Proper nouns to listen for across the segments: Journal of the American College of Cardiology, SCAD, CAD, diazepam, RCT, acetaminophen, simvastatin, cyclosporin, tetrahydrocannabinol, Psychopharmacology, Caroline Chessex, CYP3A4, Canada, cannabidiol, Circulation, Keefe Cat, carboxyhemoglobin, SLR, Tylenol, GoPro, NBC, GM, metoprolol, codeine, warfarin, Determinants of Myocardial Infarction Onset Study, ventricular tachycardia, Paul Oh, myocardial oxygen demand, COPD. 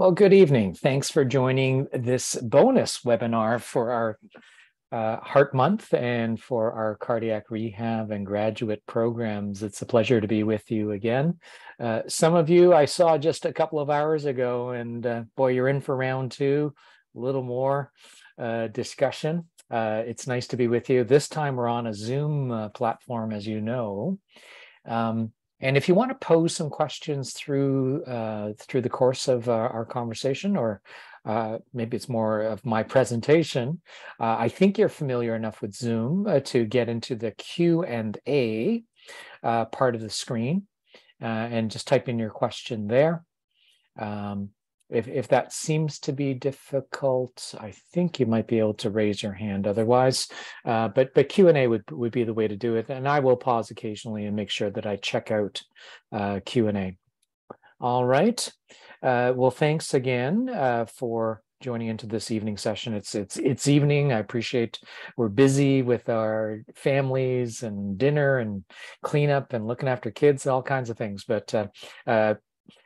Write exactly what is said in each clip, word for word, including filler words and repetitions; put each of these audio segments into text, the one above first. Well, good evening. Thanks for joining this bonus webinar for our uh, Heart Month and for our cardiac rehab and graduate programs. It's a pleasure to be with you again. Uh, some of you I saw just a couple of hours ago, and uh, boy, you're in for round two, a little more uh, discussion. Uh, it's nice to be with you. This time we're on a Zoom uh, platform, as you know. Um, And if you want to pose some questions through uh, through the course of uh, our conversation, or uh, maybe it's more of my presentation, uh, I think you're familiar enough with Zoom uh, to get into the Q and A uh, part of the screen uh, and just type in your question there. Um, if, if that seems to be difficult, I think you might be able to raise your hand otherwise, uh, but, but Q and A would, would be the way to do it. And I will pause occasionally and make sure that I check out uh, Q and A. All right. Uh, well, thanks again uh, for joining into this evening session. It's, it's, it's evening. I appreciate we're busy with our families and dinner and cleanup and looking after kids and all kinds of things, but uh, uh,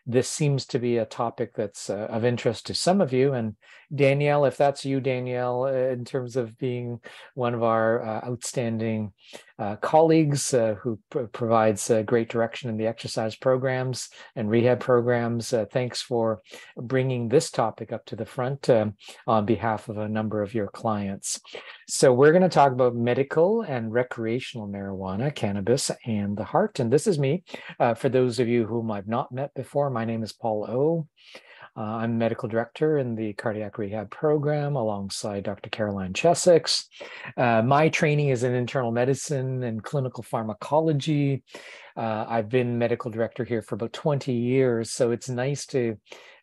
this seems to be a topic that's uh, of interest to some of you. And Danielle, if that's you, Danielle, uh, in terms of being one of our uh, outstanding uh, colleagues uh, who pr provides uh, great direction in the exercise programs and rehab programs, uh, thanks for bringing this topic up to the front um, on behalf of a number of your clients. So we're going to talk about medical and recreational marijuana, cannabis, and the heart. And this is me. Uh, for those of you whom I've not met before, my name is Paul O. Uh, I'm medical director in the cardiac rehab program alongside Doctor Caroline Chessex. Uh, my training is in internal medicine and clinical pharmacology. Uh, I've been medical director here for about twenty years, so it's nice to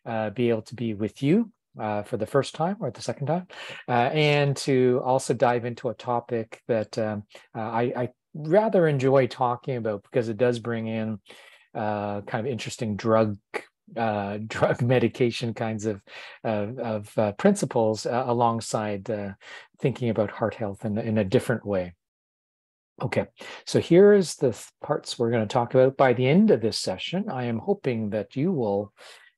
uh, be able to be with you uh, for the first time or the second time, uh, and to also dive into a topic that um, I, I rather enjoy talking about because it does bring in uh, kind of interesting drug uh drug medication kinds of uh, of uh, principles uh, alongside uh, thinking about heart health in, in a different way. Okay, so here is the parts we're going to talk about. By the end of this session, I am hoping that you will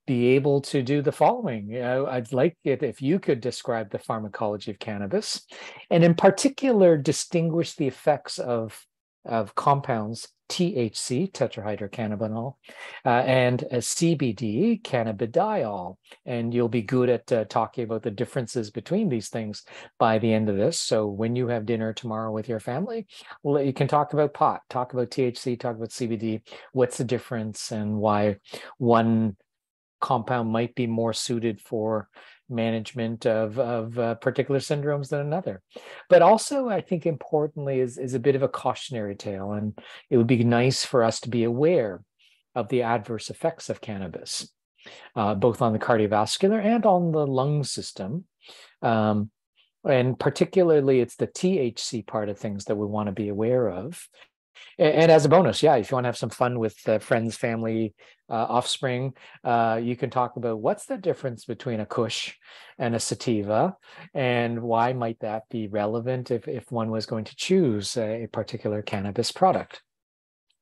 be able to do the following. You know, I'd like it if you could describe the pharmacology of cannabis, and in particular, distinguish the effects of of compounds T H C, tetrahydrocannabinol, uh, and a C B D, cannabidiol. And you'll be good at uh, talking about the differences between these things by the end of this. So when you have dinner tomorrow with your family, well, you can talk about pot, talk about T H C, talk about C B D, what's the difference and why one compound might be more suited for management of, of uh, particular syndromes than another. But also, I think importantly, is, is a bit of a cautionary tale, and it would be nice for us to be aware of the adverse effects of cannabis, uh, both on the cardiovascular and on the lung system. Um, and particularly, it's the T H C part of things that we want to be aware of. And as a bonus, yeah, if you want to have some fun with uh, friends, family, uh, offspring, uh, you can talk about what's the difference between a Kush and a sativa, and why might that be relevant if, if one was going to choose a particular cannabis product.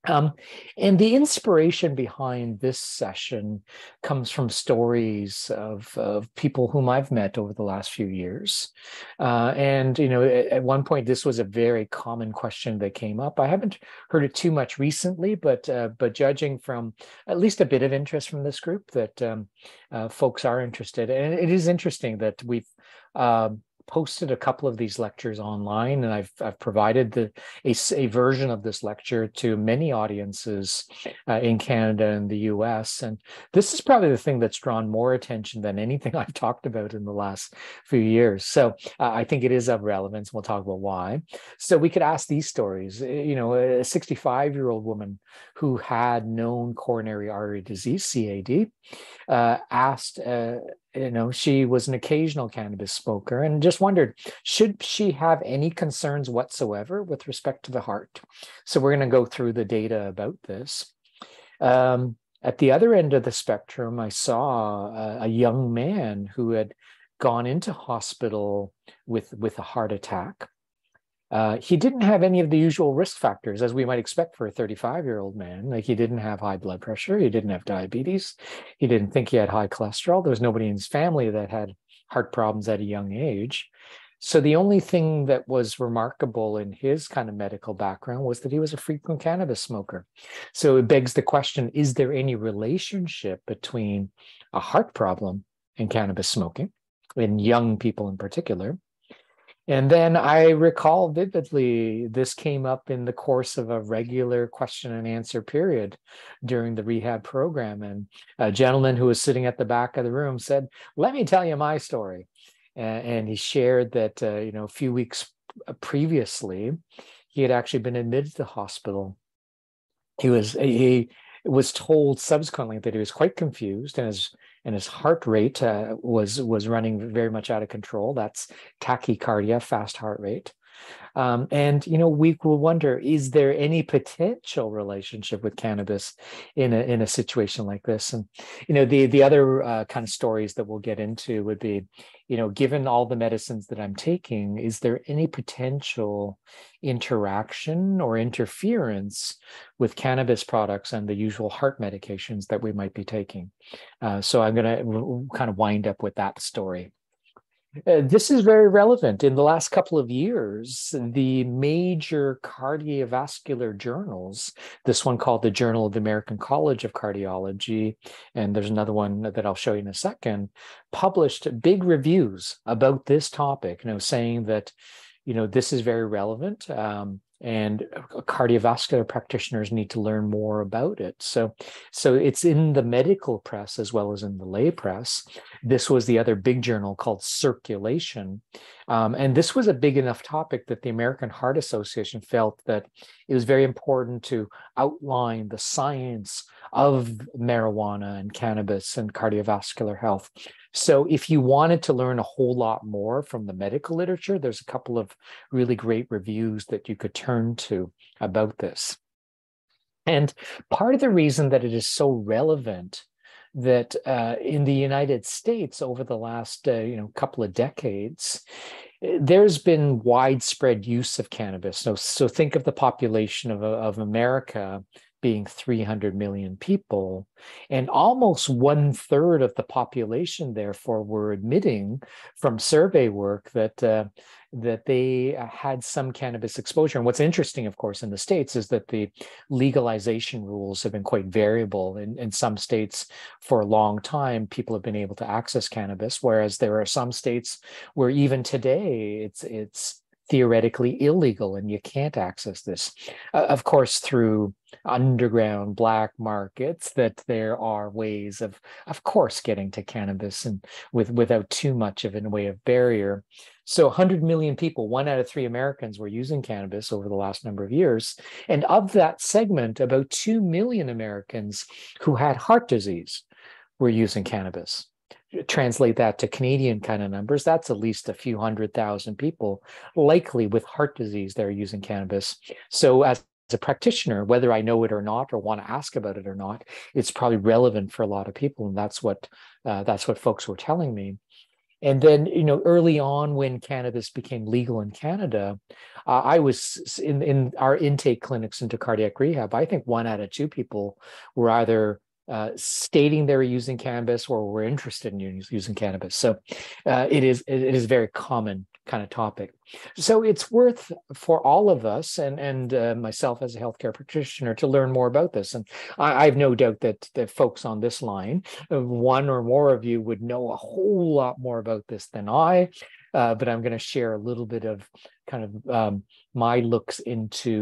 Um, and the inspiration behind this session comes from stories of, of people whom I've met over the last few years. Uh, and, you know, at, at one point, this was a very common question that came up. I haven't heard it too much recently, but uh, but judging from at least a bit of interest from this group that um, uh, folks are interested. And it is interesting that we've uh, posted a couple of these lectures online, and I've, I've provided the, a, a version of this lecture to many audiences uh, in Canada and the U S. And this is probably the thing that's drawn more attention than anything I've talked about in the last few years. So uh, I think it is of relevance. We'll talk about why. So we could ask these stories. You know, a sixty-five-year-old woman who had known coronary artery disease, C A D, uh, asked, uh, you know, she was an occasional cannabis smoker and just wondered, should she have any concerns whatsoever with respect to the heart? So we're going to go through the data about this. Um, at the other end of the spectrum, I saw a, a young man who had gone into hospital with, with a heart attack. Uh, he didn't have any of the usual risk factors as we might expect for a thirty-five-year-old man. Like, he didn't have high blood pressure. He didn't have diabetes. He didn't think he had high cholesterol. There was nobody in his family that had heart problems at a young age. So the only thing that was remarkable in his kind of medical background was that he was a frequent cannabis smoker. So it begs the question, is there any relationship between a heart problem and cannabis smoking, in young people in particular? And then I recall vividly, this came up in the course of a regular question and answer period during the rehab program. And a gentleman who was sitting at the back of the room said, "Let me tell you my story." And he shared that, uh, you know, a few weeks previously, he had actually been admitted to the hospital. He was, he was told subsequently that he was quite confused, and his and his heart rate uh, was was running very much out of control. That's tachycardia, fast heart rate. Um, and, you know, we will wonder, is there any potential relationship with cannabis in a, in a situation like this? And, you know, the, the other uh, kind of stories that we'll get into would be, you know, given all the medicines that I'm taking, is there any potential interaction or interference with cannabis products and the usual heart medications that we might be taking? Uh, so I'm going to kind of wind up with that story. Uh, this is very relevant. In the last couple of years, the major cardiovascular journals, this one called the Journal of the American College of Cardiology, and there's another one that I'll show you in a second, published big reviews about this topic, you know, saying that, you know, this is very relevant. Um, and cardiovascular practitioners need to learn more about it. So, so it's in the medical press as well as in the lay press. This was the other big journal called Circulation. Um, and this was a big enough topic that the American Heart Association felt that it was very important to outline the science of marijuana and cannabis and cardiovascular health. So if you wanted to learn a whole lot more from the medical literature, there's a couple of really great reviews that you could turn to about this. And part of the reason that it is so relevant that uh, in the United States over the last uh, you know, couple of decades, there's been widespread use of cannabis. So, so think of the population of, of America being three hundred million people, and almost one third of the population, therefore, were admitting from survey work that uh, that they had some cannabis exposure. And what's interesting, of course, in the States is that the legalization rules have been quite variable. In, in some states, for a long time, people have been able to access cannabis, whereas there are some states where even today it's it's theoretically illegal and you can't access this. Uh, of course, through underground black markets, that there are ways of, of course, getting to cannabis and with without too much of a way of barrier. So one hundred million people, one out of three Americans, were using cannabis over the last number of years. And of that segment, about two million Americans who had heart disease were using cannabis. Translate that to Canadian kind of numbers, that's at least a few hundred thousand people likely with heart disease that are using cannabis. So as a practitioner, whether I know it or not, or want to ask about it or not, it's probably relevant for a lot of people. And that's what uh, that's what folks were telling me. And then, you know, early on when cannabis became legal in Canada, uh, I was in, in our intake clinics into cardiac rehab, I think one out of two people were either Uh, stating they were using cannabis or were interested in using cannabis. So uh, it is it is a very common kind of topic. So it's worth for all of us and and uh, myself as a healthcare practitioner to learn more about this. And I, I have no doubt that that folks on this line, one or more of you, would know a whole lot more about this than I. Uh, but I'm going to share a little bit of kind of um, my looks into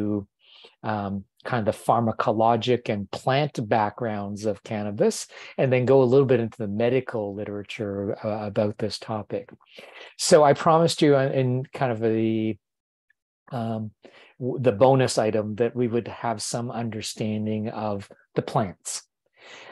Um, kind of the pharmacologic and plant backgrounds of cannabis, and then go a little bit into the medical literature uh, about this topic. So I promised you in, in kind of the um, the bonus item that we would have some understanding of the plants.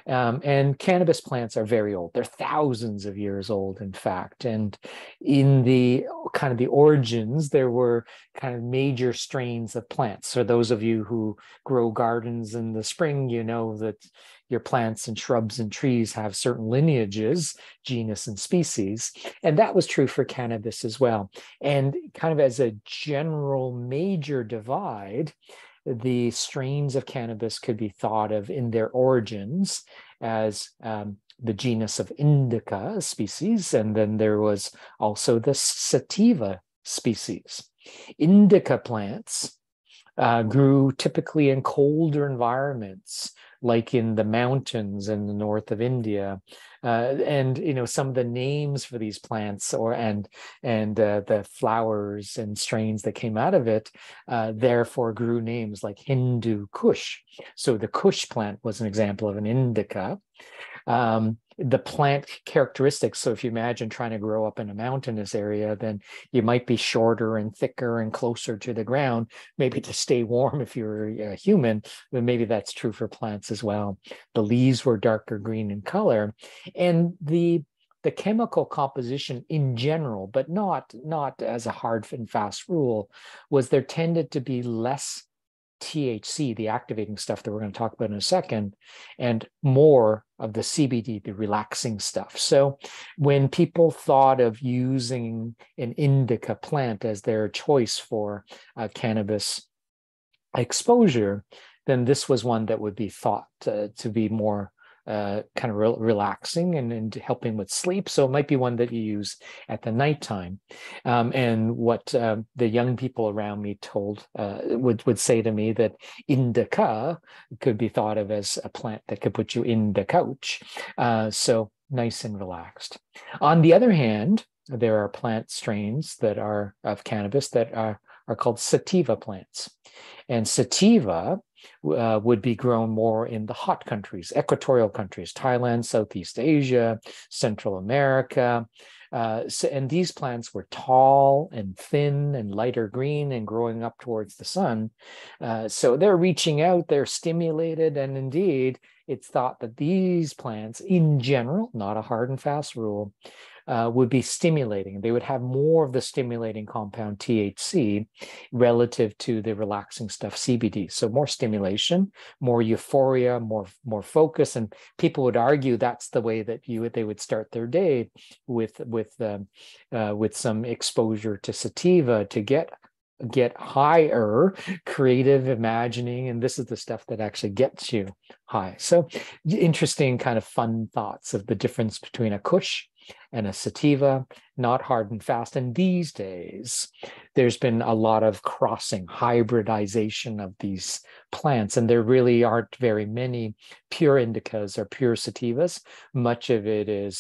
Um, and cannabis plants are very old. They're thousands of years old, in fact. And in the kind of the origins, there were kind of major strains of plants. So those of you who grow gardens in the spring, you know that your plants and shrubs and trees have certain lineages, genus and species. And that was true for cannabis as well. And kind of as a general major divide, the strains of cannabis could be thought of in their origins as um, the genus of indica species, and then there was also the sativa species. Indica plants uh, grew typically in colder environments, like in the mountains in the north of India, uh, and you know some of the names for these plants or and and uh, the flowers and strains that came out of it, uh, therefore grew names like Hindu Kush. So the Kush plant was an example of an indica. Um, the plant characteristics, so if you imagine trying to grow up in a mountainous area, then you might be shorter and thicker and closer to the ground, maybe to stay warm if you're a human, but maybe that's true for plants as well. The leaves were darker green in color, and the the chemical composition in general, but not, not as a hard and fast rule, was there tended to be less T H C, the activating stuff that we're going to talk about in a second, and more of the C B D, the relaxing stuff. So when people thought of using an indica plant as their choice for uh, cannabis exposure, then this was one that would be thought uh, to be more uh, kind of re relaxing and, and helping with sleep. So it might be one that you use at the nighttime. Um, and what uh, the young people around me told, uh, would, would say to me that indica could be thought of as a plant that could put you in the couch. Uh, so nice and relaxed. On the other hand, there are plant strains that are of cannabis that are, are called sativa plants. And sativa Uh, would be grown more in the hot countries, equatorial countries, Thailand, Southeast Asia, Central America. Uh, so, and these plants were tall and thin and lighter green and growing up towards the sun. Uh, so they're reaching out, they're stimulated, and indeed, it's thought that these plants in general, not a hard and fast rule, Uh, would be stimulating. They would have more of the stimulating compound T H C relative to the relaxing stuff C B D. So more stimulation, more euphoria, more more focus, and people would argue that's the way that you they would start their day with with um, uh, with some exposure to sativa to get. get higher creative imagining, and this is the stuff that actually gets you high. So interesting kind of fun thoughts of the difference between a Kush and a sativa, not hard and fast. And these days there's been a lot of crossing, hybridization of these plants, and there really aren't very many pure indicas or pure sativas. Much of it is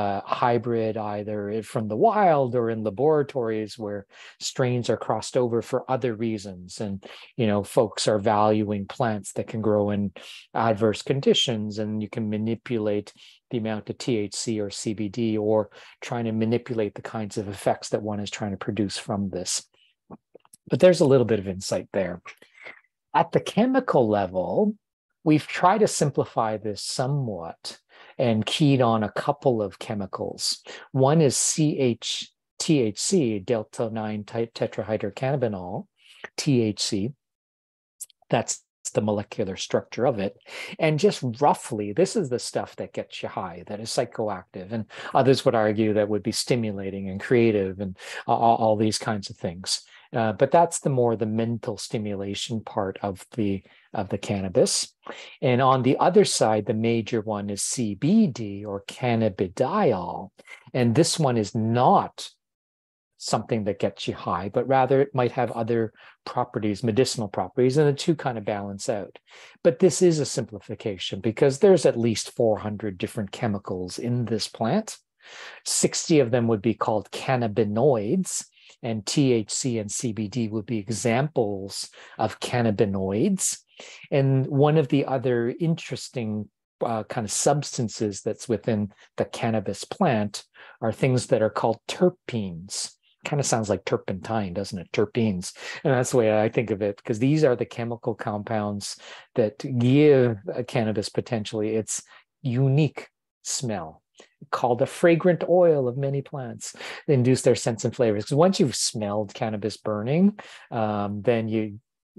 Uh, hybrid, either from the wild or in laboratories where strains are crossed over for other reasons. And, you know, folks are valuing plants that can grow in adverse conditions, and you can manipulate the amount of T H C or C B D, or trying to manipulate the kinds of effects that one is trying to produce from this. But there's a little bit of insight there. At the chemical level, we've tried to simplify this somewhat and keyed on a couple of chemicals. One is C H T H C, delta nine tetrahydrocannabinol, T H C. That's the molecular structure of it. And just roughly, this is the stuff that gets you high, that is psychoactive. And others would argue that would be stimulating and creative and all, all these kinds of things. Uh, but that's the more the mental stimulation part of the of the cannabis. And on the other side, the major one is C B D or cannabidiol. And this one is not something that gets you high, but rather it might have other properties, medicinal properties, and the two kind of balance out. But this is a simplification because there's at least four hundred different chemicals in this plant. sixty of them would be called cannabinoids, and T H C and C B D would be examples of cannabinoids. And one of the other interesting uh, kind of substances that's within the cannabis plant are things that are called terpenes. kind of sounds like turpentine, doesn't it? Terpenes. And that's the way I think of it, because these are the chemical compounds that give a cannabis potentially its unique smell, called the fragrant oil of many plants. They induce their scents and flavors. Because once you've smelled cannabis burning, um, then you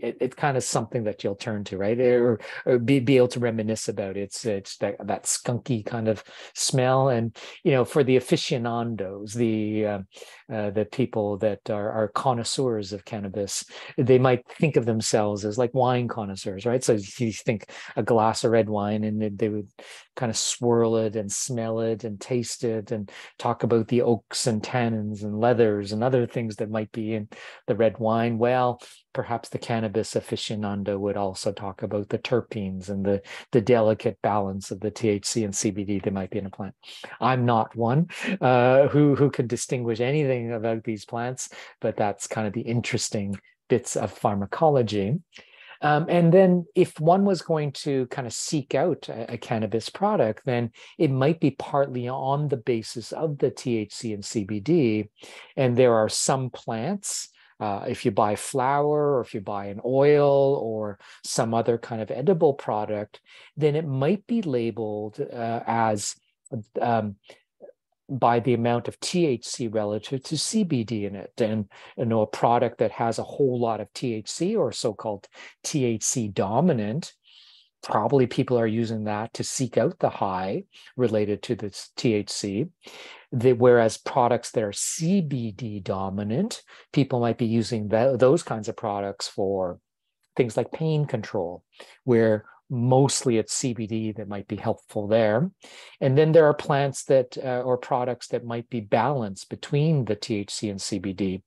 It, it kind of something that you'll turn to, right? Or, or be, be able to reminisce about. It's it's that, that skunky kind of smell. And, you know, for the aficionados, the uh, uh, the people that are, are connoisseurs of cannabis, they might think of themselves as like wine connoisseurs, right? So you think a glass of red wine and they would kind of swirl it and smell it and taste it and talk about the oaks and tannins and leathers and other things that might be in the red wine. Well, perhaps the cannabis aficionado would also talk about the terpenes and the, the delicate balance of the T H C and C B D that might be in a plant. I'm not one uh, who, who can distinguish anything about these plants, but that's kind of the interesting bits of pharmacology. Um, and then if one was going to kind of seek out a, a cannabis product, then it might be partly on the basis of the T H C and C B D. And there are some plants, uh, if you buy flour or if you buy an oil or some other kind of edible product, then it might be labeled uh, as um, by the amount of T H C relative to C B D in it. And, you know, a product that has a whole lot of T H C or so-called T H C dominant, probably people are using that to seek out the high related to this T H C. The, whereas products that are C B D dominant, people might be using that, those kinds of products for things like pain control, where mostly it's C B D that might be helpful there. And then there are plants that uh, or products that might be balanced between the T H C and C B D.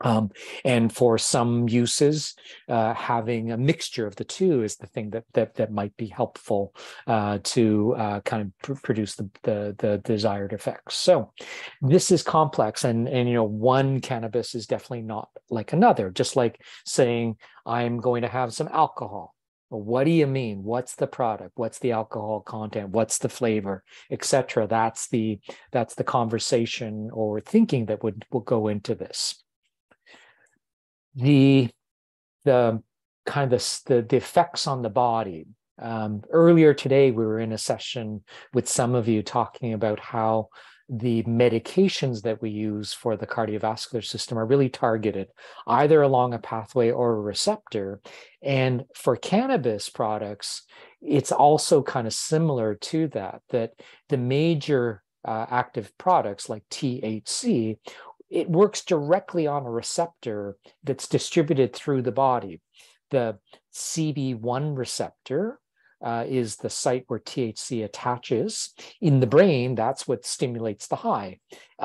Um, and for some uses, uh, having a mixture of the two is the thing that that, that might be helpful uh, to uh, kind of pr produce the, the the desired effects. So this is complex, and and you know, one cannabis is definitely not like another. Just like saying I'm going to have some alcohol. What do you mean? What's the product? What's the alcohol content? What's the flavor, et cetera? That's the that's the conversation or thinking that would will go into this. The the kind of the, the effects on the body. Um, earlier today, we were in a session with some of you talking about how the medications that we use for the cardiovascular system are really targeted either along a pathway or a receptor. And for cannabis products, it's also kind of similar to that, that the major uh, active products like T H C, it works directly on a receptor that's distributed through the body. The C B one receptor Uh, is the site where T H C attaches. In the brain, that's what stimulates the high.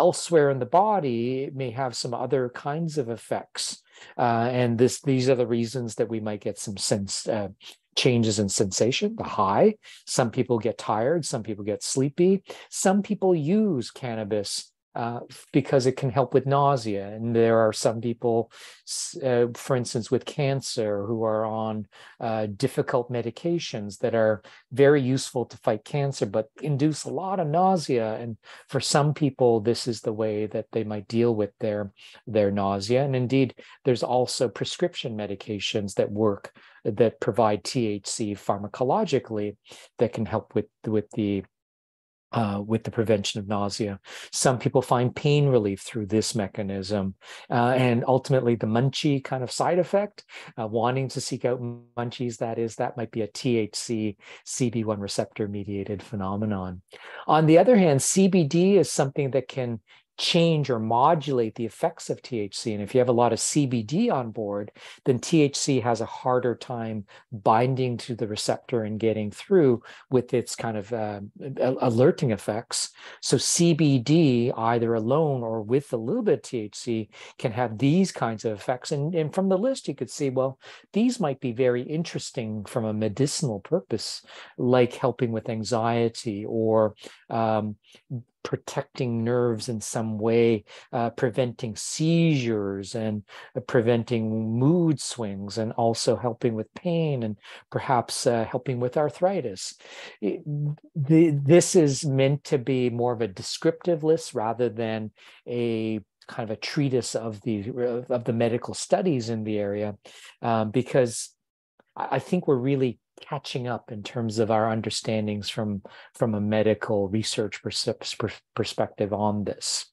Elsewhere in the body, it may have some other kinds of effects. Uh, and this, these are the reasons that we might get some sense, uh, changes in sensation, the high. Some people get tired, some people get sleepy. Some people use cannabis Uh, because it can help with nausea. And there are some people, uh, for instance, with cancer who are on uh, difficult medications that are very useful to fight cancer, but induce a lot of nausea. And for some people, this is the way that they might deal with their, their nausea. And indeed, there's also prescription medications that work, that provide T H C pharmacologically that can help with, with the Uh, with the prevention of nausea. Some people find pain relief through this mechanism. Uh, and ultimately the munchie kind of side effect, uh, wanting to seek out munchies, that is, that might be a T H C C B one receptor mediated phenomenon. On the other hand, C B D is something that can change or modulate the effects of T H C. And if you have a lot of C B D on board, then T H C has a harder time binding to the receptor and getting through with its kind of uh, alerting effects. So C B D, either alone or with a little bit of T H C, can have these kinds of effects. And, and from the list, you could see, well, these might be very interesting from a medicinal purpose, like helping with anxiety or um, protecting nerves in some way, uh, preventing seizures and uh, preventing mood swings, and also helping with pain and perhaps uh, helping with arthritis. It, the, this is meant to be more of a descriptive list rather than a kind of a treatise of the of the medical studies in the area, um, because I think we're really catching up in terms of our understandings from from a medical research perspective on this.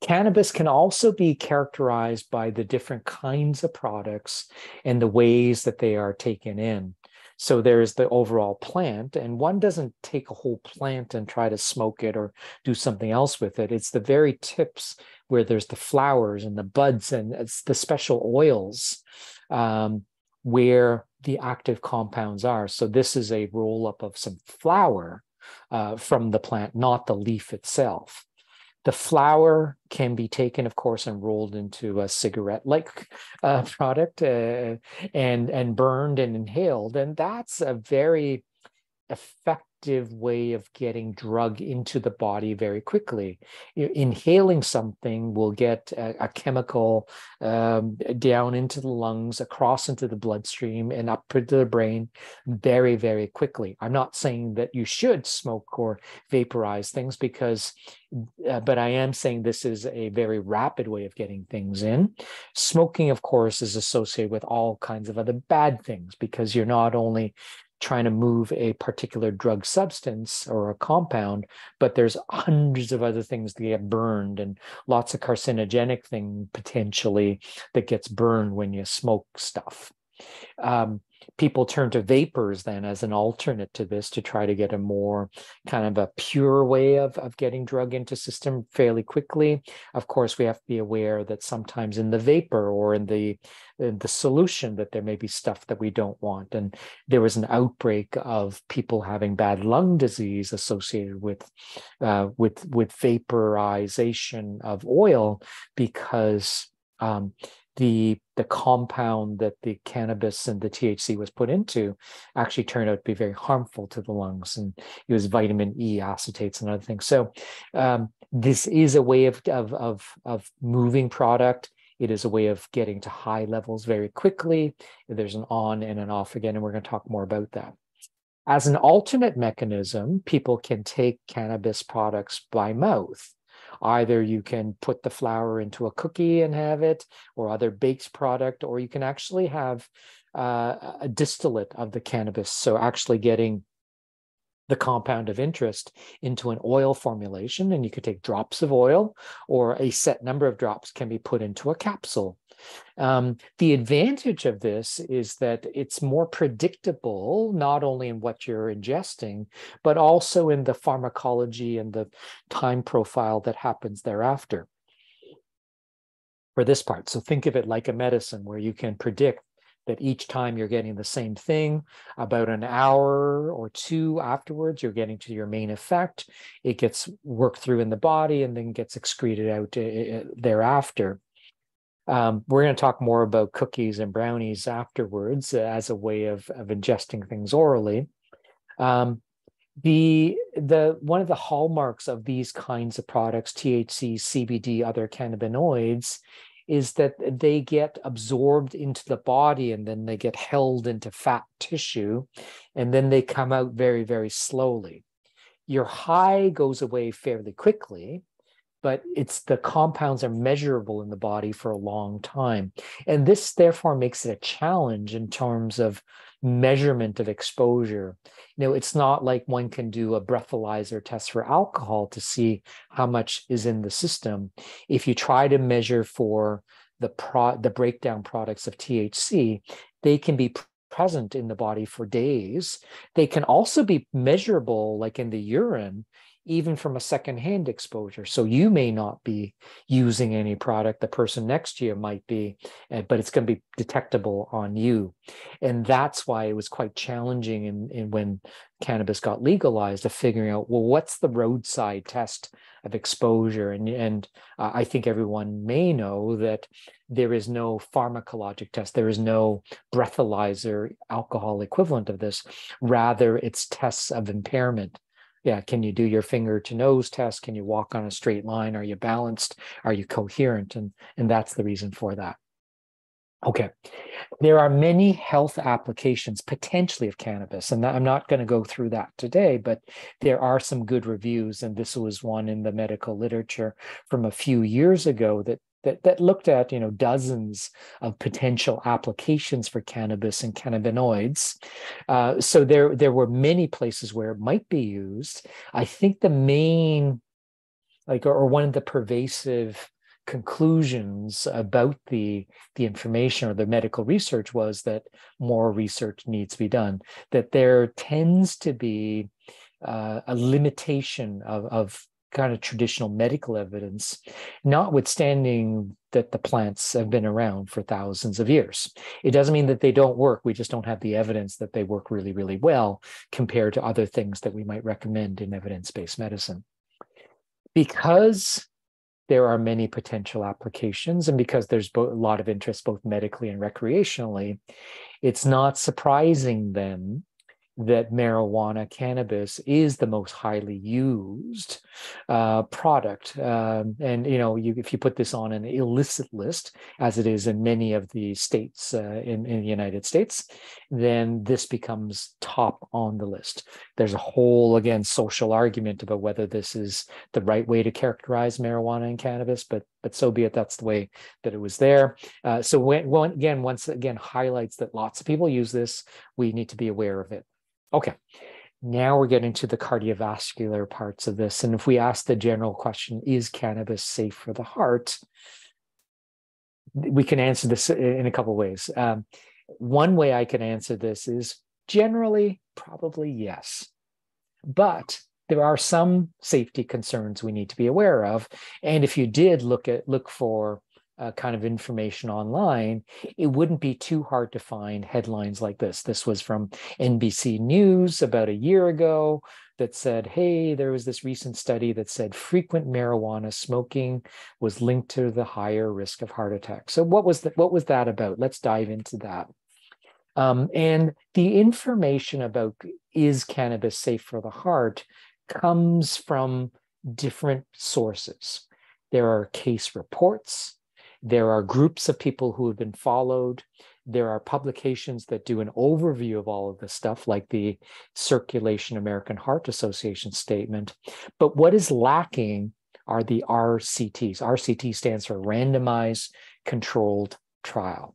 Cannabis can also be characterized by the different kinds of products and the ways that they are taken in. So there's the overall plant, and one doesn't take a whole plant and try to smoke it or do something else with it. It's the very tips where there's the flowers and the buds and it's the special oils um, where the active compounds are. So this is a roll up of some flower uh, from the plant, not the leaf itself. The flower can be taken, of course, and rolled into a cigarette-like uh, product uh, and, and burned and inhaled. And that's a very effective way of getting drug into the body very quickly. Inhaling something will get a, a chemical um, down into the lungs, across into the bloodstream, and up into the brain very, very quickly. I'm not saying that you should smoke or vaporize things, because Uh, but I am saying this is a very rapid way of getting things in. Smoking, of course, is associated with all kinds of other bad things, because you're not only trying to move a particular drug substance or a compound, but there's hundreds of other things that get burned and lots of carcinogenic thing potentially that gets burned when you smoke stuff. Um, People turn to vapors then as an alternate to this to try to get a more kind of a pure way of, of getting drug into system fairly quickly. Of course, we have to be aware that sometimes in the vapor or in the, in the solution that there may be stuff that we don't want. And there was an outbreak of people having bad lung disease associated with, uh, with, with vaporization of oil, because um, the the compound that the cannabis and the T H C was put into actually turned out to be very harmful to the lungs, and it was vitamin E acetates and other things. So um, this is a way of, of, of, of moving product. It is a way of getting to high levels very quickly. There's an on and an off again, and we're going to talk more about that. As an alternate mechanism, people can take cannabis products by mouth. Either you can put the flour into a cookie and have it, or other baked product, or you can actually have uh, a distillate of the cannabis. So actually getting the compound of interest into an oil formulation, and you could take drops of oil, or a set number of drops can be put into a capsule. Um, the advantage of this is that it's more predictable, not only in what you're ingesting, but also in the pharmacology and the time profile that happens thereafter for this part. So think of it like a medicine where you can predict that each time you're getting the same thing, about an hour or two afterwards, you're getting to your main effect. It gets worked through in the body and then gets excreted out thereafter. Um, we're going to talk more about cookies and brownies afterwards as a way of, of ingesting things orally. Um, The, the one of the hallmarks of these kinds of products, T H C, C B D, other cannabinoids, is that they get absorbed into the body and then they get held into fat tissue, and then they come out very, very slowly. Your high goes away fairly quickly, but it's the compounds are measurable in the body for a long time. And this therefore makes it a challenge in terms of measurement of exposure. You know, it's not like one can do a breathalyzer test for alcohol to see how much is in the system. If you try to measure for the, pro the breakdown products of T H C, they can be present in the body for days. They can also be measurable, like in the urine, even from a secondhand exposure. So you may not be using any product, the person next to you might be, but it's going to be detectable on you. And that's why it was quite challenging in, in when cannabis got legalized, of figuring out, well, what's the roadside test of exposure? And, and uh, I think everyone may know that there is no pharmacologic test. There is no breathalyzer alcohol equivalent of this. Rather, it's tests of impairment. Yeah, can you do your finger to nose test? Can you walk on a straight line? Are you balanced? Are you coherent? And, and that's the reason for that. Okay, there are many health applications potentially of cannabis, and I'm not going to go through that today, but there are some good reviews, and this was one in the medical literature from a few years ago that that, that looked at, you know, dozens of potential applications for cannabis and cannabinoids. Uh, so there, there were many places where it might be used. I think the main, like, or, or one of the pervasive conclusions about the, the information or the medical research was that more research needs to be done, that there tends to be uh, a limitation of, of kind of traditional medical evidence, notwithstanding that the plants have been around for thousands of years. It doesn't mean that they don't work. We just don't have the evidence that they work really, really well compared to other things that we might recommend in evidence-based medicine. Because there are many potential applications, and because there's a lot of interest both medically and recreationally, it's not surprising then that marijuana cannabis is the most highly used uh, product. Um, and, you know, you, if you put this on an illicit list, as it is in many of the states uh, in, in the United States, then this becomes top on the list. There's a whole, again, social argument about whether this is the right way to characterize marijuana and cannabis, but but so be it, that's the way that it was there. Uh, so when, when, again, once again, highlights that lots of people use this, we need to be aware of it. Okay, now we're getting to the cardiovascular parts of this. And if we ask the general question, is cannabis safe for the heart? We can answer this in a couple of ways. Um, one way I can answer this is generally, probably yes. But there are some safety concerns we need to be aware of. And if you did look at look for Uh, kind of information online, it wouldn't be too hard to find headlines like this. This was from N B C News about a year ago that said, hey, there was this recent study that said frequent marijuana smoking was linked to the higher risk of heart attack. So what was that, what was that about? Let's dive into that. Um, and the information about is cannabis safe for the heart comes from different sources. There are case reports. There are groups of people who have been followed. There are publications that do an overview of all of this stuff, like the Circulation American Heart Association statement. But what is lacking are the R C Ts. R C T stands for randomized controlled trial.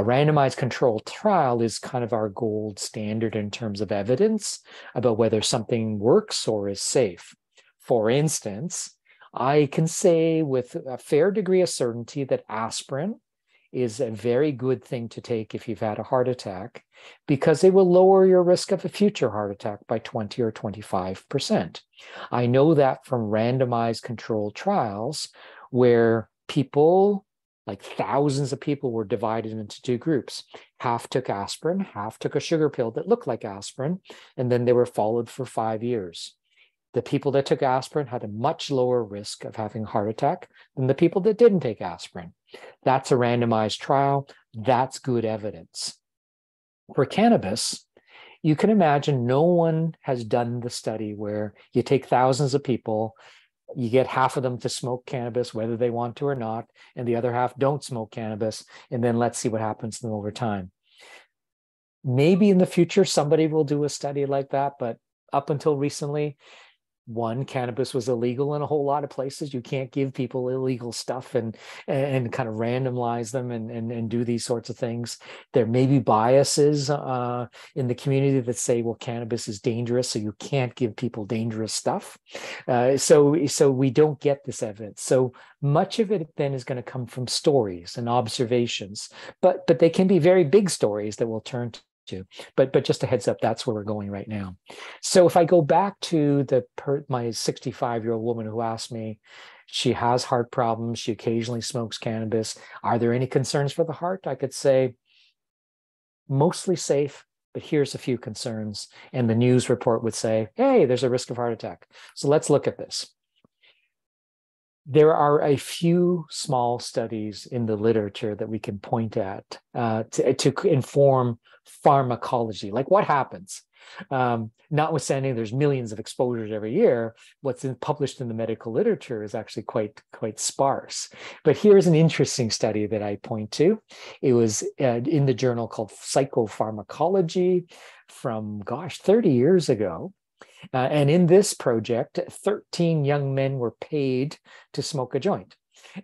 A randomized controlled trial is kind of our gold standard in terms of evidence about whether something works or is safe. For instance, I can say with a fair degree of certainty that aspirin is a very good thing to take if you've had a heart attack, because it will lower your risk of a future heart attack by twenty or twenty-five percent. I know that from randomized controlled trials where people, like thousands of people, were divided into two groups. Half took aspirin, half took a sugar pill that looked like aspirin, and then they were followed for five years. The people that took aspirin had a much lower risk of having a heart attack than the people that didn't take aspirin. That's a randomized trial. That's good evidence. For cannabis, you can imagine no one has done the study where you take thousands of people, you get half of them to smoke cannabis, whether they want to or not, and the other half don't smoke cannabis, and then let's see what happens to them over time. Maybe in the future, somebody will do a study like that, but up until recently, one, cannabis was illegal in a whole lot of places. You can't give people illegal stuff and and kind of randomize them and and, and do these sorts of things. There may be biases uh, in the community that say, well, cannabis is dangerous, so you can't give people dangerous stuff. Uh, so, so we don't get this evidence. So much of it then is going to come from stories and observations, but but they can be very big stories that we'll turn to. To. But but just a heads up, that's where we're going right now. So if I go back to the per, my sixty-five-year-old woman who asked me, she has heart problems, she occasionally smokes cannabis. Are there any concerns for the heart? I could say mostly safe, but here's a few concerns. And the news report would say, hey, there's a risk of heart attack. So let's look at this. There are a few small studies in the literature that we can point at uh, to, to inform pharmacology, like what happens Um, notwithstanding, there's millions of exposures every year. What's in, published in the medical literature is actually quite, quite sparse. But here's an interesting study that I point to. It was uh, in the journal called Psychopharmacology from, gosh, thirty years ago. Uh, and in this project, thirteen young men were paid to smoke a joint.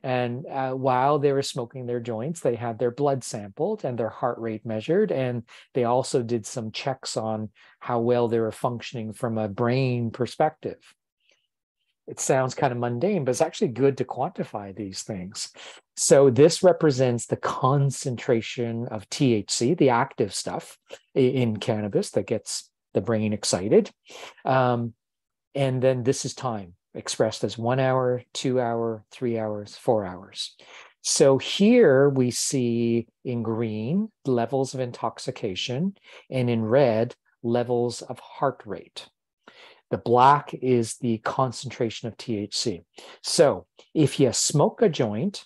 And uh, while they were smoking their joints, they had their blood sampled and their heart rate measured. And they also did some checks on how well they were functioning from a brain perspective. It sounds kind of mundane, but it's actually good to quantify these things. So this represents the concentration of T H C, the active stuff in cannabis that gets the brain excited. Um, and then this is time, expressed as one hour, two hour, three hours, four hours. So here we see in green levels of intoxication and in red levels of heart rate. The black is the concentration of T H C. So if you smoke a joint,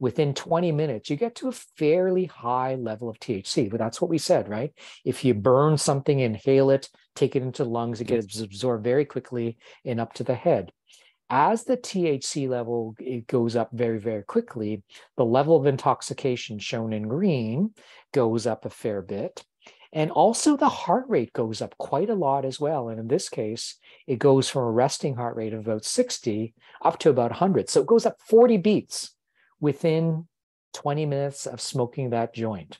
within twenty minutes, you get to a fairly high level of T H C. But that's what we said, right? If you burn something, inhale it, take it into the lungs, it gets absorbed very quickly and up to the head. As the T H C level, it goes up very, very quickly. The level of intoxication shown in green goes up a fair bit. And also the heart rate goes up quite a lot as well. And in this case, it goes from a resting heart rate of about sixty up to about one hundred. So it goes up forty beats. Within twenty minutes of smoking that joint.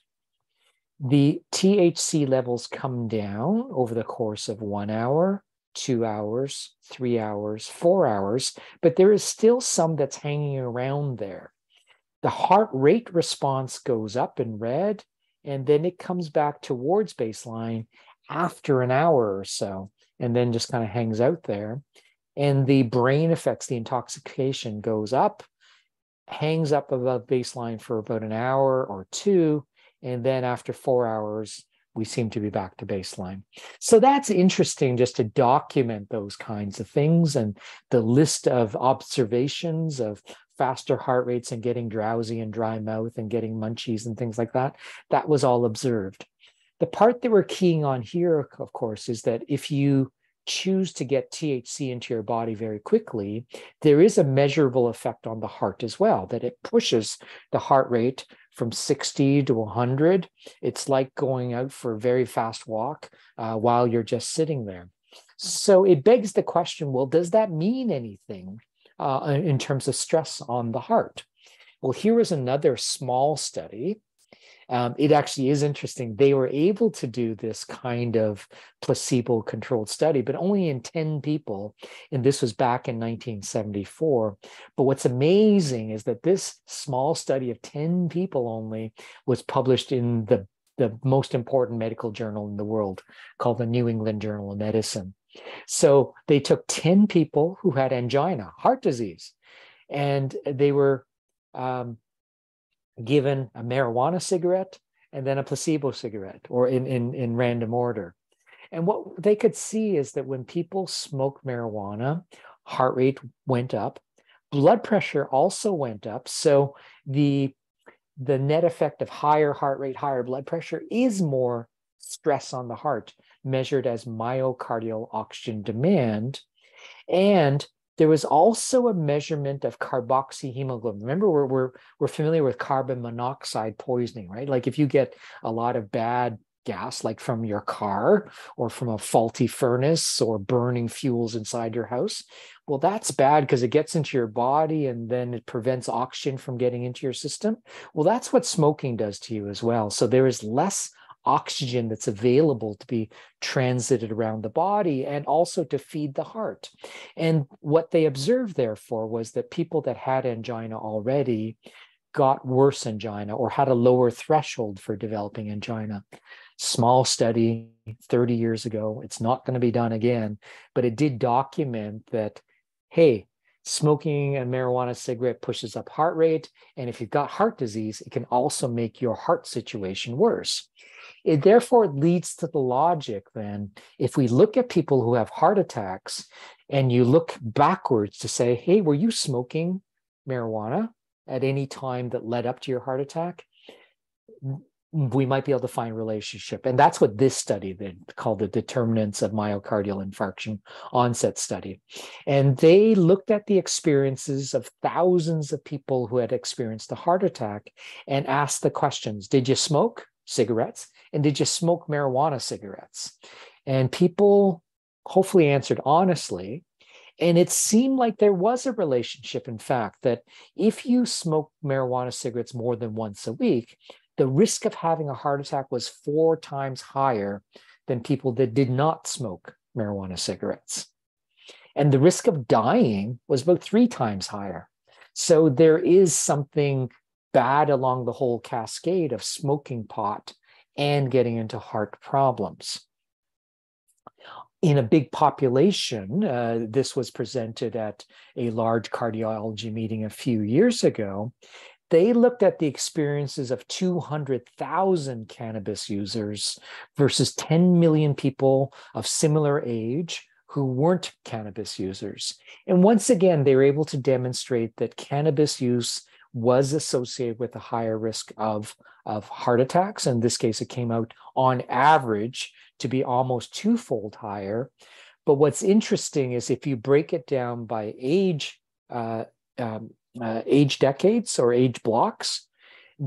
The T H C levels come down over the course of one hour, two hours, three hours, four hours, but there is still some that's hanging around there. The heart rate response goes up in red, and then it comes back towards baseline after an hour or so, and then just kind of hangs out there. And the brain effects, the intoxication goes up, hangs up above baseline for about an hour or two, and then after four hours, we seem to be back to baseline. So that's interesting just to document those kinds of things and the list of observations of faster heart rates and getting drowsy and dry mouth and getting munchies and things like that. That was all observed. The part that we're keying on here, of course, is that if you choose to get T H C into your body very quickly, there is a measurable effect on the heart as well, that it pushes the heart rate from sixty to one hundred. It's like going out for a very fast walk uh, while you're just sitting there. So it begs the question, well, does that mean anything uh, in terms of stress on the heart? Well, here is another small study. Um, it actually is interesting. They were able to do this kind of placebo-controlled study, but only in ten people, and this was back in nineteen seventy-four. But what's amazing is that this small study of ten people only was published in the, the most important medical journal in the world, called the New England Journal of Medicine. So they took ten people who had angina, heart disease, and they were um, given a marijuana cigarette and then a placebo cigarette, or in, in, in random order. And what they could see is that when people smoked marijuana, heart rate went up, blood pressure also went up. So the, the net effect of higher heart rate, higher blood pressure is more stress on the heart, measured as myocardial oxygen demand. And there was also a measurement of carboxyhemoglobin. Remember, we're, we're, we're familiar with carbon monoxide poisoning, right? Like if you get a lot of bad gas, like from your car or from a faulty furnace or burning fuels inside your house, well, that's bad because it gets into your body and then it prevents oxygen from getting into your system. Well, that's what smoking does to you as well. So there is less oxygen that's available to be transited around the body and also to feed the heart. And what they observed, therefore, was that people that had angina already got worse angina or had a lower threshold for developing angina. Small study thirty years ago. It's not going to be done again, but it did document that, hey, smoking a marijuana cigarette pushes up heart rate. And if you've got heart disease, it can also make your heart situation worse. It therefore leads to the logic then, if we look at people who have heart attacks and you look backwards to say, hey, were you smoking marijuana at any time that led up to your heart attack? we might be able to find relationship. And that's what this study did, called the Determinants of Myocardial Infarction Onset Study. And they looked at the experiences of thousands of people who had experienced a heart attack and asked the questions, did you smoke cigarettes? And did you smoke marijuana cigarettes? And people hopefully answered honestly. And it seemed like there was a relationship, in fact, that if you smoke marijuana cigarettes more than once a week, the risk of having a heart attack was four times higher than people that did not smoke marijuana cigarettes. And the risk of dying was about three times higher. So there is something bad along the whole cascade of smoking pot and getting into heart problems. In a big population, uh, this was presented at a large cardiology meeting a few years ago. They looked at the experiences of two hundred thousand cannabis users versus ten million people of similar age who weren't cannabis users. And once again, they were able to demonstrate that cannabis use was associated with a higher risk of, of heart attacks. In this case, it came out on average to be almost twofold higher. But what's interesting is if you break it down by age, uh, um, Uh, age decades or age blocks,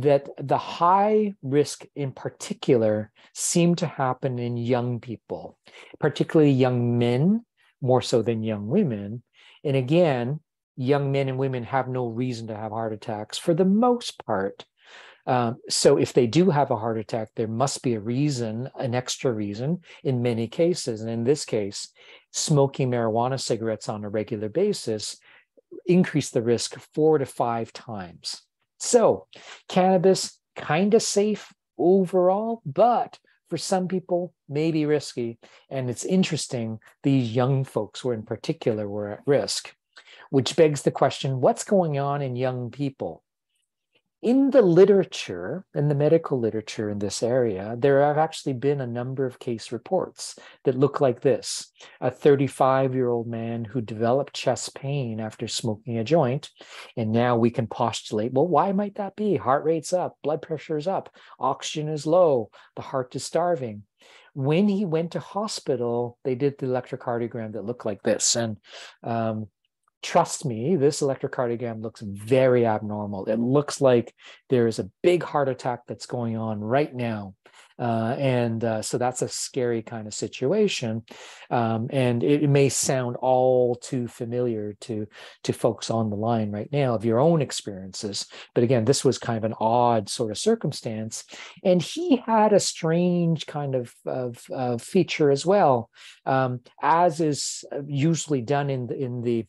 that the high risk in particular seemed to happen in young people, particularly young men, more so than young women. And again, young men and women have no reason to have heart attacks for the most part. Um, so if they do have a heart attack, there must be a reason, an extra reason in many cases. And in this case, smoking marijuana cigarettes on a regular basis increase the risk four to five times. So cannabis, kind of safe overall, but for some people, maybe risky. And it's interesting, these young folks were in particular were at risk, which begs the question, what's going on in young people? In the literature, in the medical literature in this area, there have actually been a number of case reports that look like this. A thirty-five-year-old man who developed chest pain after smoking a joint, and now we can postulate, well, why might that be? Heart rate's up, blood pressure is up, oxygen is low, the heart is starving. When he went to hospital, they did the electrocardiogram that looked like this, and um, trust me, this electrocardiogram looks very abnormal. It looks like there is a big heart attack that's going on right now. Uh, and uh, so that's a scary kind of situation. Um, and it may sound all too familiar to, to folks on the line right now of your own experiences. But again, this was kind of an odd sort of circumstance. And he had a strange kind of, of, of feature as well, um, as is usually done in the, in the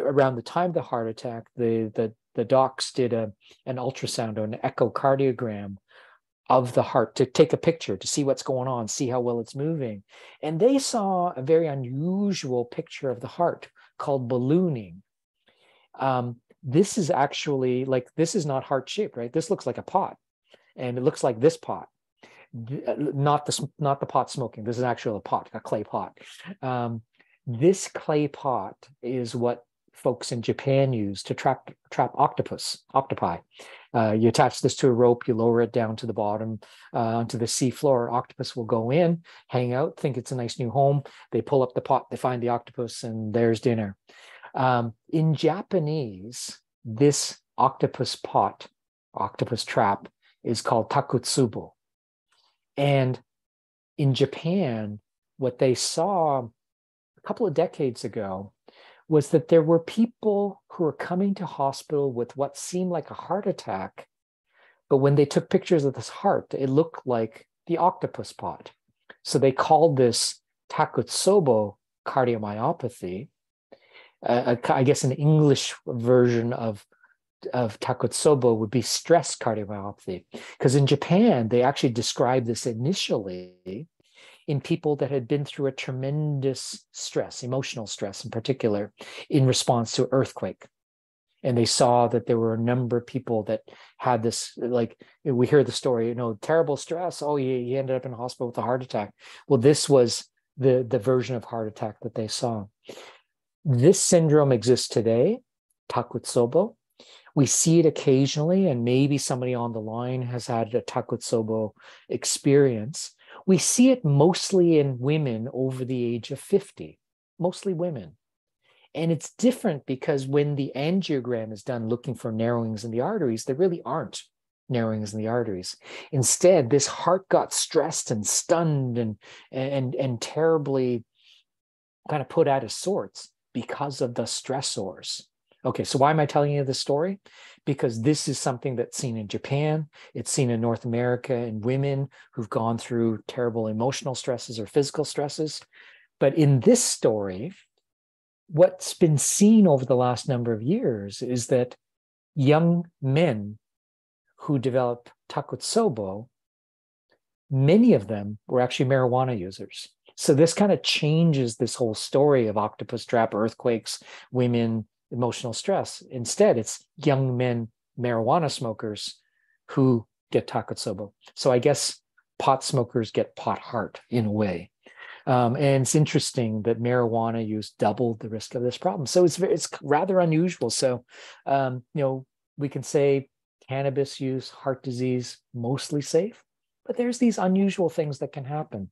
around the time of the heart attack, the, the, the docs did a, an ultrasound or an echocardiogram of the heart to take a picture, to see what's going on, see how well it's moving. And they saw a very unusual picture of the heart called ballooning. Um, this is actually like, this is not heart-shaped, right? This looks like a pot, and it looks like this pot. Not the, not the pot smoking. This is actually a pot, a clay pot. Um, This clay pot is what folks in Japan use to trap trap octopus, octopi. Uh, you attach this to a rope, you lower it down to the bottom, uh, onto the seafloor. Octopus will go in, hang out, think it's a nice new home. They pull up the pot, they find the octopus, and there's dinner. Um, in Japanese, this octopus pot, octopus trap, is called Takotsubo. And in Japan, what they saw couple of decades ago was that there were people who were coming to hospital with what seemed like a heart attack, but when they took pictures of this heart, it looked like the octopus pot. So they called this Takotsubo cardiomyopathy, uh, I guess an English version of of Takotsubo would be stress cardiomyopathy, because in Japan, they actually described this initially in people that had been through a tremendous stress, emotional stress in particular, in response to earthquake. And they saw that there were a number of people that had this, like we hear the story, you know, terrible stress. Oh, he, he ended up in a hospital with a heart attack. Well, this was the, the version of heart attack that they saw. This syndrome exists today, Takotsubo. We see it occasionally, and maybe somebody on the line has had a Takotsubo experience. We see it mostly in women over the age of fifty, mostly women. And it's different because when the angiogram is done looking for narrowings in the arteries, there really aren't narrowings in the arteries. Instead, this heart got stressed and stunned and, and, and terribly kind of put out of sorts because of the stressors. Okay, so why am I telling you this story? Because this is something that's seen in Japan. It's seen in North America in women who've gone through terrible emotional stresses or physical stresses. But in this story, what's been seen over the last number of years is that young men who develop Takotsubo, many of them were actually marijuana users. So this kind of changes this whole story of octopus trap, earthquakes, women, emotional stress. Instead, it's young men, marijuana smokers who get Takotsubo. So I guess pot smokers get pot heart in a way. Um, and it's interesting that marijuana use doubled the risk of this problem. So it's it's rather unusual. So, um, you know, we can say cannabis use, heart disease, mostly safe, but there's these unusual things that can happen.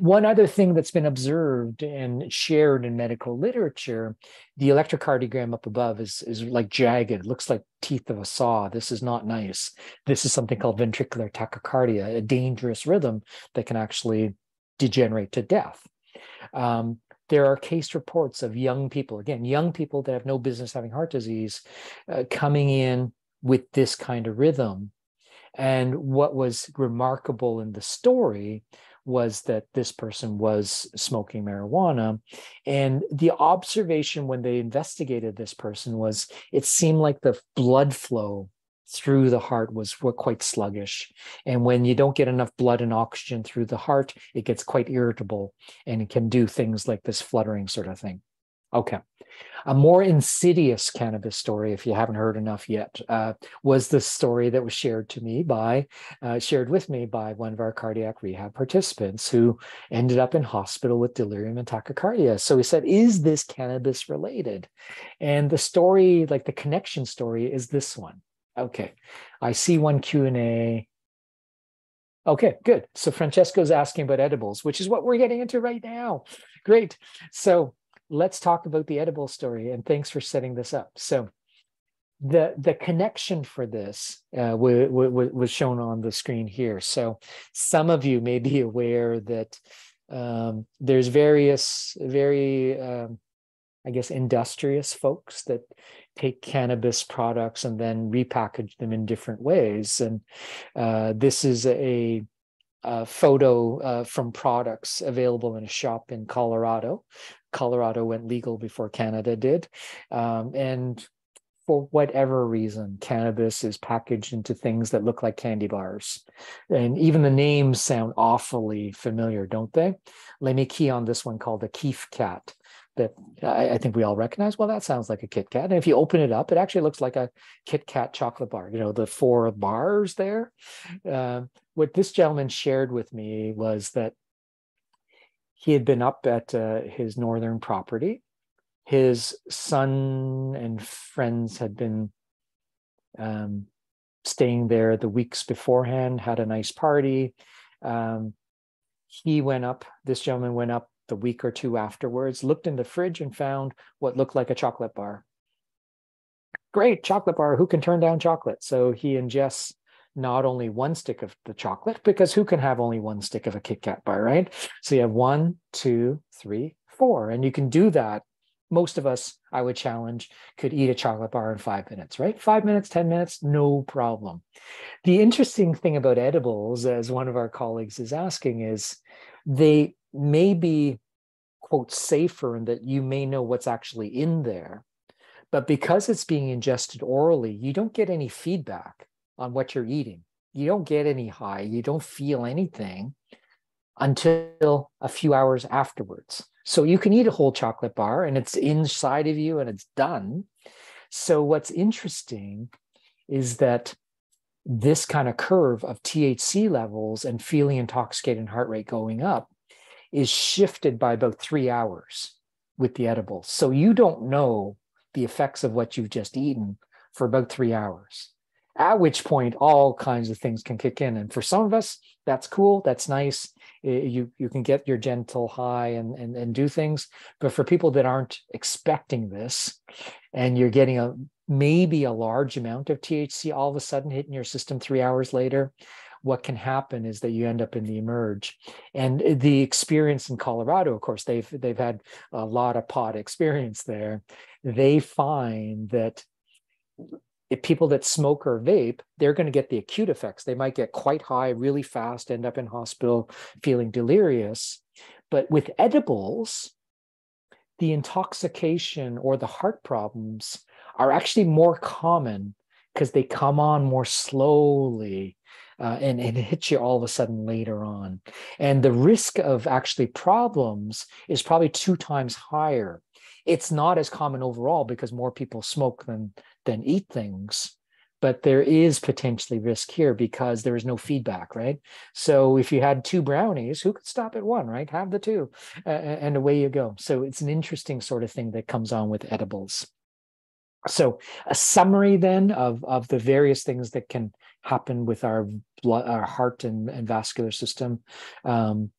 One other thing that's been observed and shared in medical literature, the electrocardiogram up above is, is like jagged, looks like teeth of a saw. This is not nice. This is something called ventricular tachycardia, a dangerous rhythm that can actually degenerate to death. Um, there are case reports of young people, again, young people that have no business having heart disease, uh, coming in with this kind of rhythm. And what was remarkable in the story was that this person was smoking marijuana. And the observation when they investigated this person was it seemed like the blood flow through the heart was quite sluggish. And when you don't get enough blood and oxygen through the heart, it gets quite irritable and it can do things like this fluttering sort of thing. Okay. A more insidious cannabis story, if you haven't heard enough yet, uh, was the story that was shared to me by, uh, shared with me by one of our cardiac rehab participants who ended up in hospital with delirium and tachycardia. So we said, is this cannabis related? And the story, like the connection story, is this one. Okay. I see one Q and A. Okay, good. So Francesco's asking about edibles, which is what we're getting into right now. Great. So let's talk about the edible story, and thanks for setting this up. So the, the connection for this uh, w w was shown on the screen here. So some of you may be aware that um, there's various, very, um, I guess, industrious folks that take cannabis products and then repackage them in different ways. And uh, this is a... Uh, photo uh, from products available in a shop in Colorado. Colorado went legal before Canada did. Um, and for whatever reason, cannabis is packaged into things that look like candy bars. And even the names sound awfully familiar, don't they? Let me key on this one called the Keefe Cat that I, I think we all recognize. Well, that sounds like a Kit Kat. And if you open it up, it actually looks like a Kit Kat chocolate bar, you know, the four bars there. Uh, What this gentleman shared with me was that he had been up at uh, his northern property. His son and friends had been um, staying there the weeks beforehand, had a nice party. Um, he went up, this gentleman went up the week or two afterwards, looked in the fridge and found what looked like a chocolate bar. Great chocolate bar, who can turn down chocolate? So he ingests not only one stick of the chocolate, because who can have only one stick of a Kit Kat bar, right? So you have one, two, three, four, and you can do that. Most of us, I would challenge, could eat a chocolate bar in five minutes, right? Five minutes, ten minutes, no problem. The interesting thing about edibles, as one of our colleagues is asking, is they may be, quote, safer in that you may know what's actually in there, but because it's being ingested orally, you don't get any feedback on what you're eating. You don't get any high, you don't feel anything until a few hours afterwards. So you can eat a whole chocolate bar and it's inside of you and it's done. So what's interesting is that this kind of curve of T H C levels and feeling intoxicated and heart rate going up is shifted by about three hours with the edibles. So you don't know the effects of what you've just eaten for about three hours, at which point all kinds of things can kick in. And for some of us, that's cool, that's nice. You, you can get your gentle high and, and, and do things. But for people that aren't expecting this, and you're getting a maybe a large amount of T H C all of a sudden hitting your system three hours later, what can happen is that you end up in the emerge. And the experience in Colorado, of course, they've they've had a lot of pot experience there. They find that if people that smoke or vape, they're going to get the acute effects. They might get quite high really fast, end up in hospital feeling delirious. But with edibles, the intoxication or the heart problems are actually more common because they come on more slowly uh, and, and hit you all of a sudden later on. And the risk of actually problems is probably two times higher. It's not as common overall because more people smoke than, than eat things, but there is potentially risk here because there is no feedback, right? So if you had two brownies, who could stop at one, right? Have the two uh, and away you go. So it's an interesting sort of thing that comes on with edibles. So a summary then of, of the various things that can happen with our blood, our heart and, and vascular system. Um,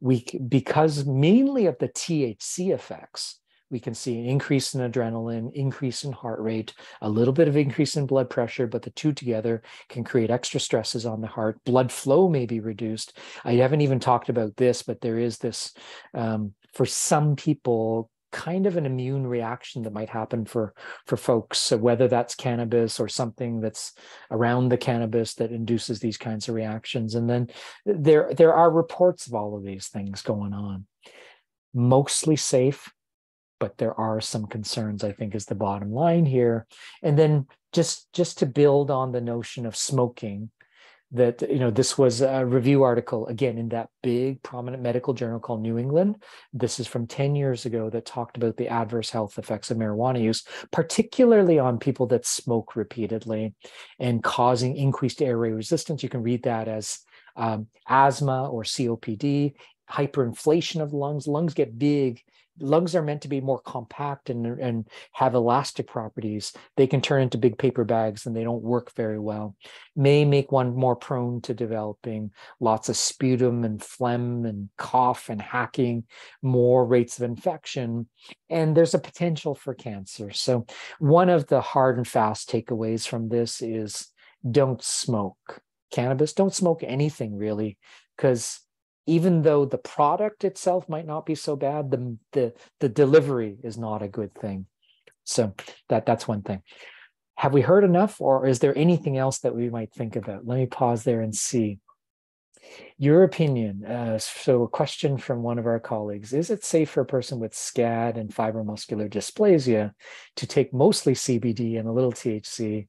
we, because mainly of the T H C effects, we can see an increase in adrenaline, increase in heart rate, a little bit of increase in blood pressure, but the two together can create extra stresses on the heart. Blood flow may be reduced. I haven't even talked about this, but there is this, um, for some people, kind of an immune reaction that might happen for for folks. So whether that's cannabis or something that's around the cannabis that induces these kinds of reactions. And then there there are reports of all of these things going on. Mostly safe, but there are some concerns, I think, is the bottom line here. And then just just to build on the notion of smoking, that, you know, this was a review article, again, in that big prominent medical journal called New England. This is from ten years ago that talked about the adverse health effects of marijuana use, particularly on people that smoke repeatedly and causing increased airway resistance. You can read that as um, asthma or C O P D, hyperinflation of lungs. Lungs get big. Lungs are meant to be more compact and, and have elastic properties. They can turn into big paper bags and they don't work very well. May make one more prone to developing lots of sputum and phlegm and cough and hacking, more rates of infection, and there's a potential for cancer. So one of the hard and fast takeaways from this is don't smoke cannabis, don't smoke anything really, because even though the product itself might not be so bad, the, the, the delivery is not a good thing. So that, that's one thing. Have we heard enough, or is there anything else that we might think about? Let me pause there and see. Your opinion. Uh, so a question from one of our colleagues. Is it safe for a person with SCAD and fibromuscular dysplasia to take mostly C B D and a little T H C?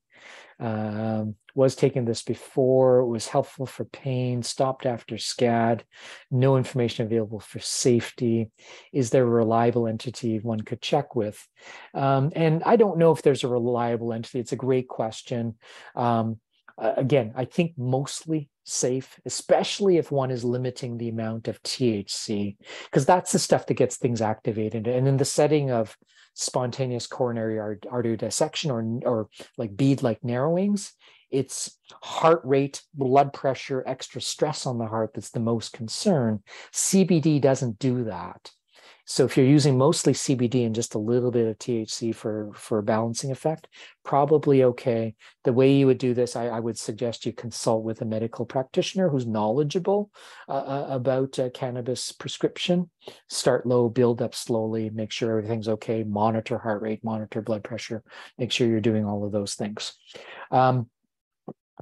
Um, was taking this before, it was helpful for pain, stopped after SCAD, no information available for safety. Is there a reliable entity one could check with? Um, and I don't know if there's a reliable entity. It's a great question. Um, again, I think mostly safe, especially if one is limiting the amount of T H C, because that's the stuff that gets things activated. And in the setting of spontaneous coronary artery dissection or, or like bead-like narrowings, it's heart rate, blood pressure, extra stress on the heart that's the most concern. C B D doesn't do that. So if you're using mostly C B D and just a little bit of T H C for, for balancing effect, probably okay. The way you would do this, I, I would suggest you consult with a medical practitioner who's knowledgeable uh, about uh, cannabis prescription. Start low, build up slowly, make sure everything's okay, monitor heart rate, monitor blood pressure, make sure you're doing all of those things. Um,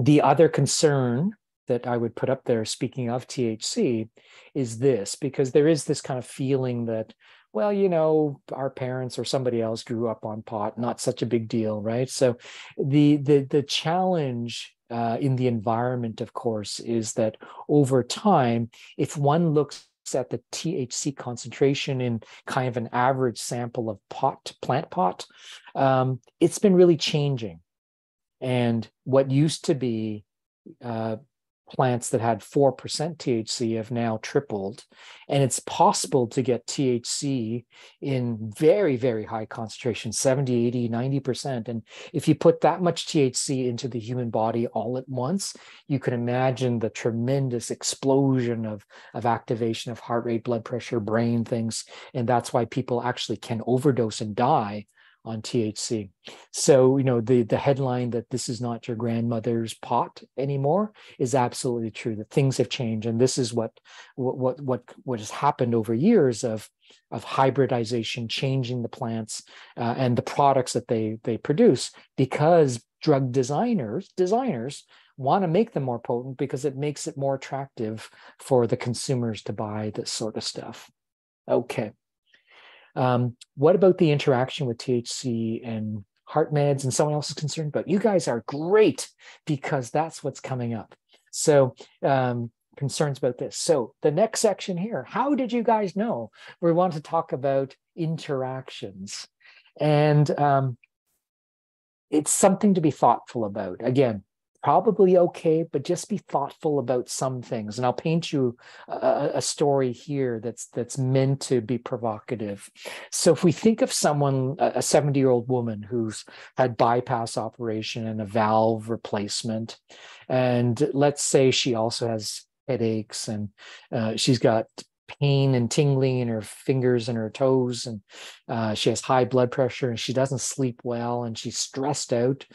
the other concern that I would put up there, speaking of T H C, is this, because there is this kind of feeling that, well, you know, our parents or somebody else grew up on pot, not such a big deal, right? So the the the challenge uh, in the environment, of course, is that over time, if one looks at the T H C concentration in kind of an average sample of pot, plant pot, um, it's been really changing. And what used to be, uh, plants that had four percent T H C have now tripled. And it's possible to get T H C in very, very high concentration, seventy, eighty, ninety percent. And if you put that much T H C into the human body all at once, you can imagine the tremendous explosion of, of activation of heart rate, blood pressure, brain things. And that's why people actually can overdose and die on T H C. So, you know, the, the headline that this is not your grandmother's pot anymore is absolutely true, that things have changed. And this is what, what, what, what has happened over years of, of hybridization, changing the plants uh, and the products that they, they produce, because drug designers, designers want to make them more potent because it makes it more attractive for the consumers to buy this sort of stuff. Okay. Um, what about the interaction with T H C and heart meds and someone else is concerned about? You guys are great because that's what's coming up. So um, concerns about this. So the next section here, how did you guys know? We want to talk about interactions, and um, it's something to be thoughtful about. Again, probably okay, but just be thoughtful about some things. And I'll paint you a, a story here that's that's meant to be provocative. So if we think of someone, a seventy-year-old woman who's had bypass operation and a valve replacement, and let's say she also has headaches and uh, she's got pain and tingling in her fingers and her toes, and uh, she has high blood pressure and she doesn't sleep well and she's stressed out.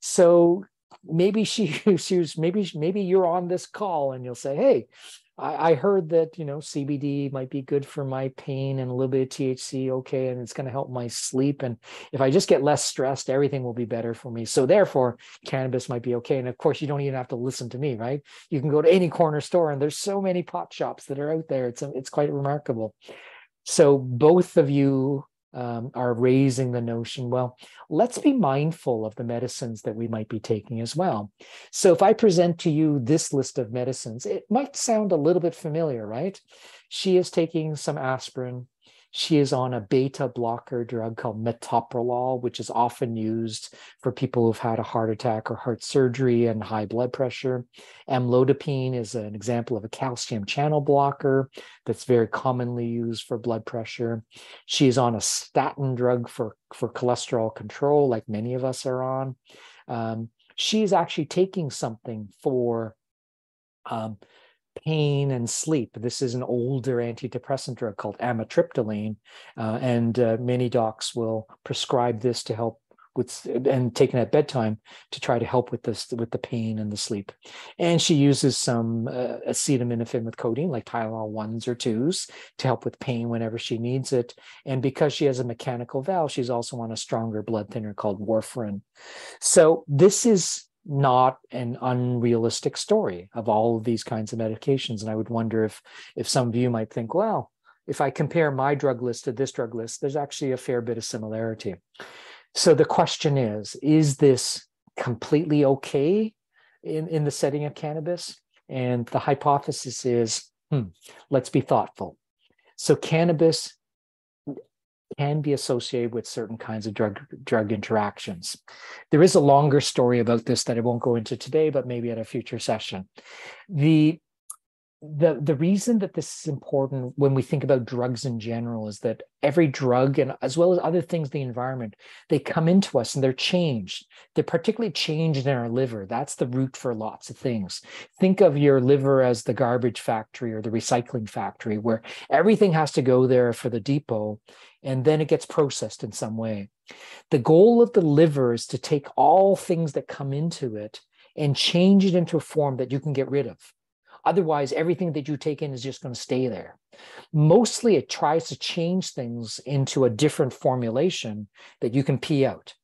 So maybe she, she was, maybe, maybe you're on this call and you'll say, hey, I, I heard that, you know, C B D might be good for my pain and a little bit of T H C. Okay. And it's going to help my sleep. And if I just get less stressed, everything will be better for me. So therefore cannabis might be okay. And of course you don't even have to listen to me, right? You can go to any corner store and there's so many pot shops that are out there. It's, it's quite remarkable. So both of you Um, are raising the notion, well, let's be mindful of the medicines that we might be taking as well. So if I present to you this list of medicines, it might sound a little bit familiar, right? She is taking some aspirin. She is on a beta blocker drug called metoprolol, which is often used for people who've had a heart attack or heart surgery and high blood pressure. Amlodipine is an example of a calcium channel blocker that's very commonly used for blood pressure. She is on a statin drug for, for cholesterol control, like many of us are on. Um, she's actually taking something for um, pain and sleep. This is an older antidepressant drug called amitriptyline, uh, and uh, many docs will prescribe this to help with, and taken at bedtime to try to help with this, with the pain and the sleep. And she uses some uh, acetaminophen with codeine, like Tylenol ones or twos, to help with pain whenever she needs it. And because she has a mechanical valve, she's also on a stronger blood thinner called warfarin. So this is not an unrealistic story of all of these kinds of medications. And I would wonder if, if some of you might think, well, if I compare my drug list to this drug list, there's actually a fair bit of similarity. So the question is, is this completely okay in, in the setting of cannabis? And the hypothesis is, hmm, let's be thoughtful. So cannabis can be associated with certain kinds of drug drug interactions. There is a longer story about this that I won't go into today, but maybe at a future session. The, the, the reason that this is important when we think about drugs in general is that every drug, and as well as other things, the environment, they come into us and they're changed. They're particularly changed in our liver. That's the root for lots of things. Think of your liver as the garbage factory or the recycling factory, where everything has to go there for the depot, and then it gets processed in some way. The goal of the liver is to take all things that come into it and change it into a form that you can get rid of. Otherwise, everything that you take in is just going to stay there. Mostly, it tries to change things into a different formulation that you can pee out.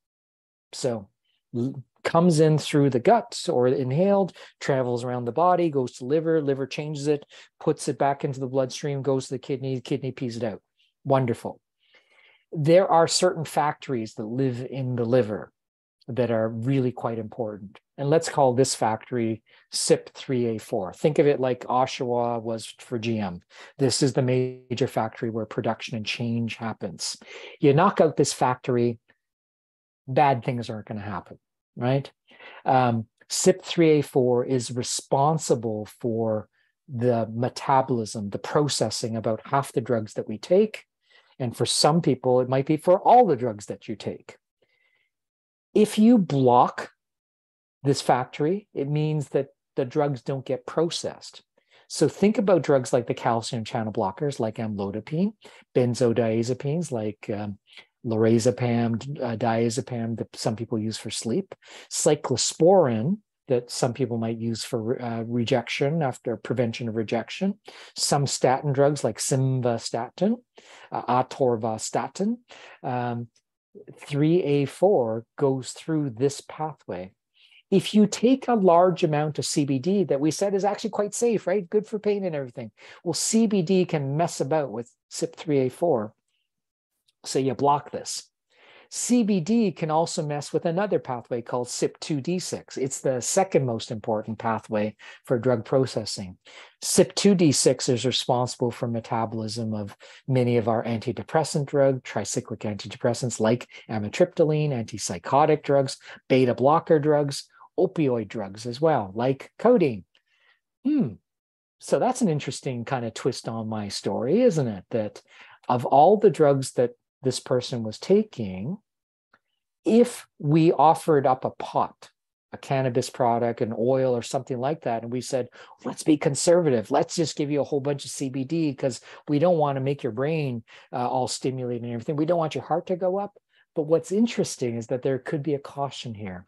So comes in through the gut or inhaled, travels around the body, goes to liver, liver changes it, puts it back into the bloodstream, goes to the kidney, the kidney pees it out. Wonderful. There are certain factories that live in the liver that are really quite important. And let's call this factory C Y P three A four. Think of it like Oshawa was for G M. This is the major factory where production and change happens. You knock out this factory, bad things aren't going to happen, right? Um, C Y P three A four is responsible for the metabolism, the processing, about half the drugs that we take. And for some people, it might be for all the drugs that you take. If you block this factory, it means that the drugs don't get processed. So think about drugs like the calcium channel blockers, like amlodipine, benzodiazepines, like um, lorazepam, uh, diazepam that some people use for sleep, cyclosporin that some people might use for uh, rejection after prevention of rejection, some statin drugs like simvastatin, uh, atorvastatin. Um, three A four goes through this pathway. If you take a large amount of C B D that we said is actually quite safe, right? Good for pain and everything. Well, C B D can mess about with C Y P three A four, so you block this. C B D can also mess with another pathway called C Y P two D six. It's the second most important pathway for drug processing. C Y P two D six is responsible for metabolism of many of our antidepressant drugs, tricyclic antidepressants like amitriptyline, antipsychotic drugs, beta blocker drugs, opioid drugs as well, like codeine. Hmm. So that's an interesting kind of twist on my story, isn't it? That of all the drugs that this person was taking, if we offered up a pot, a cannabis product, an oil or something like that, and we said, let's be conservative, let's just give you a whole bunch of C B D because we don't want to make your brain uh, all stimulated and everything. We don't want your heart to go up. But what's interesting is that there could be a caution here,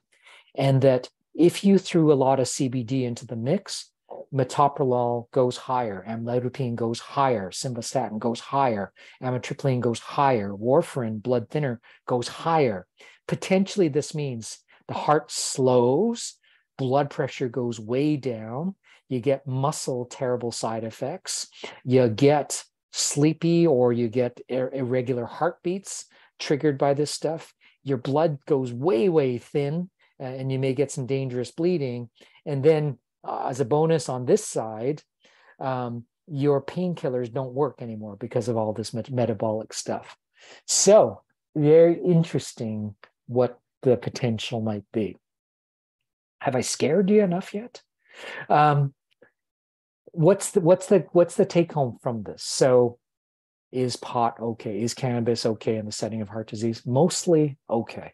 and that if you threw a lot of C B D into the mix, metoprolol goes higher, amlodipine goes higher, simvastatin goes higher, amitriptyline goes higher, warfarin, blood thinner, goes higher. Potentially this means the heart slows, blood pressure goes way down, you get muscle terrible side effects, you get sleepy or you get ir- irregular heartbeats triggered by this stuff, your blood goes way, way thin, uh, and you may get some dangerous bleeding, and then as a bonus on this side, um, your painkillers don't work anymore because of all this met- metabolic stuff. So very interesting what the potential might be. Have I scared you enough yet? Um, what's the what's the what's the take home from this? So is pot okay? Is cannabis okay in the setting of heart disease? Mostly okay.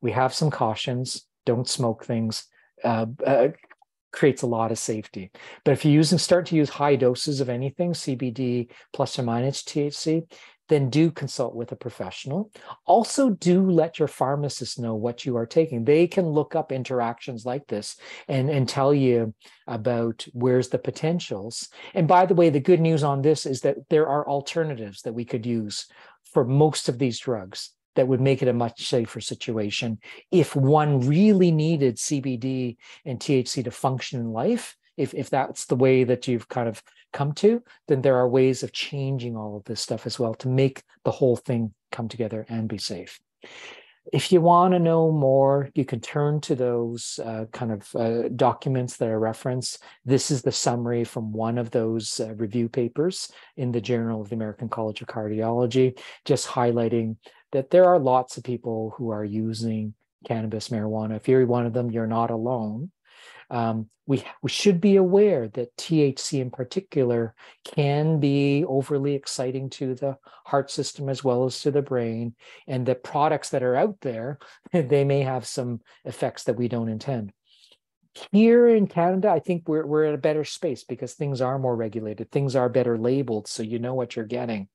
We have some cautions. Don't smoke things. Uh, uh, creates a lot of safety. But if you use and start to use high doses of anything, C B D plus or minus T H C, then do consult with a professional. Also do let your pharmacist know what you are taking. They can look up interactions like this and, and tell you about where's the potentials. And by the way, the good news on this is that there are alternatives that we could use for most of these drugs that would make it a much safer situation. If one really needed C B D and T H C to function in life, if, if that's the way that you've kind of come to, then there are ways of changing all of this stuff as well to make the whole thing come together and be safe. If you want to know more, you can turn to those uh, kind of uh, documents that are referenced. This is the summary from one of those uh, review papers in the Journal of the American College of Cardiology, just highlighting that there are lots of people who are using cannabis, marijuana. If you're one of them, you're not alone. Um, we, we should be aware that T H C in particular can be overly exciting to the heart system as well as to the brain, and the products that are out there, they may have some effects that we don't intend. Here in Canada, I think we're, we're in a better space because things are more regulated, things are better labeled, so you know what you're getting.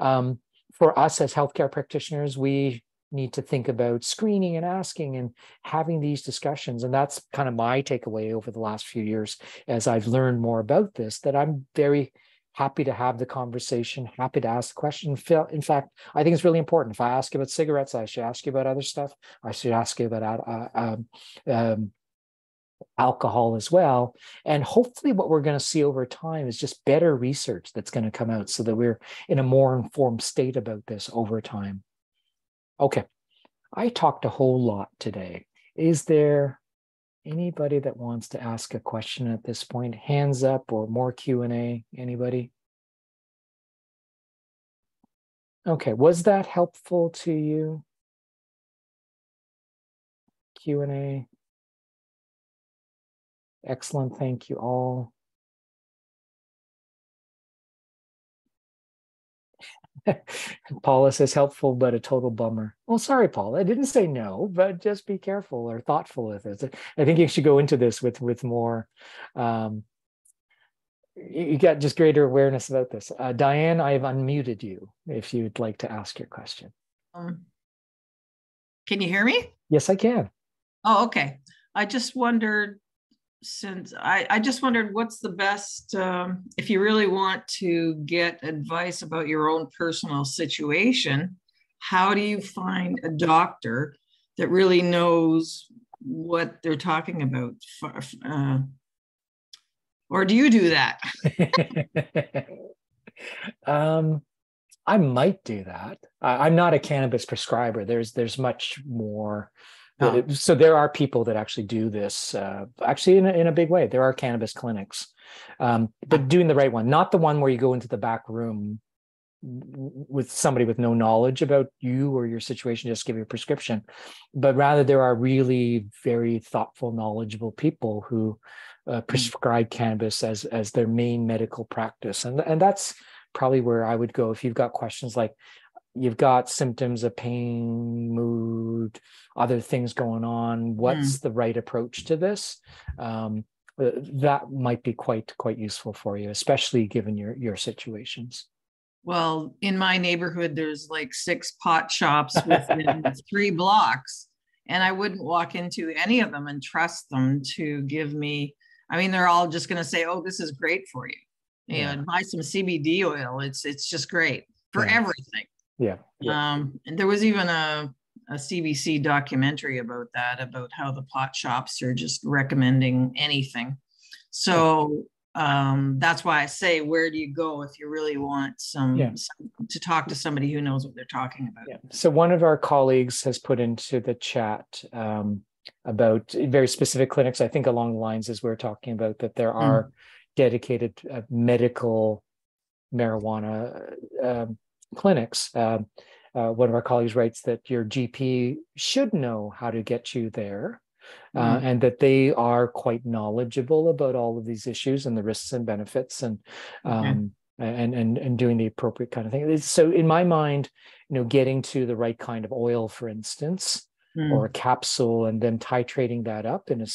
Um, For us as healthcare practitioners, we need to think about screening and asking and having these discussions. And that's kind of my takeaway over the last few years as I've learned more about this, that I'm very happy to have the conversation, happy to ask the question. In fact, I think it's really important. If I ask you about cigarettes, I should ask you about other stuff. I should ask you about uh, um, um, alcohol as well. And hopefully what we're going to see over time is just better research that's going to come out so that we're in a more informed state about this over time. Okay. I talked a whole lot today. Is there anybody that wants to ask a question at this point? Hands up or more Q and A? Anybody? Okay. Was that helpful to you? Q and A? Excellent. Thank you all. Paula says helpful, but a total bummer. Well, sorry, Paula. I didn't say no, but just be careful or thoughtful with this. I think you should go into this with with more. Um, you got just greater awareness about this. Uh, Diane, I have unmuted you if you'd like to ask your question. Um, can you hear me? Yes, I can. Oh, okay. I just wondered since I, I just wondered what's the best, um, if you really want to get advice about your own personal situation, how do you find a doctor that really knows what they're talking about? Uh, or do you do that? um, I might do that. I, I'm not a cannabis prescriber. There's, there's much more. Oh. So there are people that actually do this, uh, actually in a, in a big way. There are cannabis clinics, um, but doing the right one, not the one where you go into the back room with somebody with no knowledge about you or your situation, just give you a prescription. But rather, there are really very thoughtful, knowledgeable people who uh, prescribe mm-hmm. cannabis as as their main medical practice, and and that's probably where I would go if you've got questions like. You've got symptoms of pain, mood, other things going on. What's mm. the right approach to this? Um, that might be quite quite useful for you, especially given your your situations. Well, in my neighborhood, there's like six pot shops within three blocks, and I wouldn't walk into any of them and trust them to give me. I mean, they're all just going to say, "Oh, this is great for you," yeah. and buy some C B D oil. It's it's just great for yeah. everything. Yeah, yeah. Um, and there was even a, a C B C documentary about that, about how the pot shops are just recommending anything. So um, that's why I say, where do you go if you really want some, yeah. some to talk to somebody who knows what they're talking about? Yeah. So one of our colleagues has put into the chat um, about very specific clinics, I think along the lines as we're talking about, that there are mm. dedicated uh, medical marijuana uh, clinics. Uh, uh, one of our colleagues writes that your G P should know how to get you there uh, mm. and that they are quite knowledgeable about all of these issues and the risks and benefits and um, okay. and, and and doing the appropriate kind of thing. So in my mind, you know, getting to the right kind of oil, for instance, mm. or a capsule and then titrating that up in a,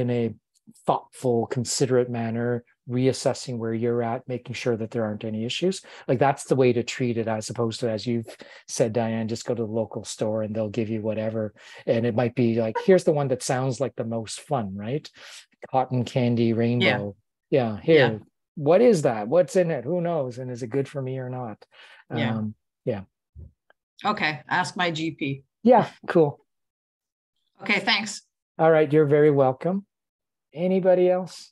in a thoughtful, considerate manner, reassessing where you're at, making sure that there aren't any issues. Like that's the way to treat it, as opposed to, as you've said, Diane, just go to the local store and they'll give you whatever. And it might be like, here's the one that sounds like the most fun, right? Cotton candy rainbow. Yeah. yeah here, yeah. What is that? What's in it? Who knows? And is it good for me or not? Yeah. Um, yeah. Okay. Ask my G P. Yeah. Cool. Okay. Thanks. All right. You're very welcome. Anybody else?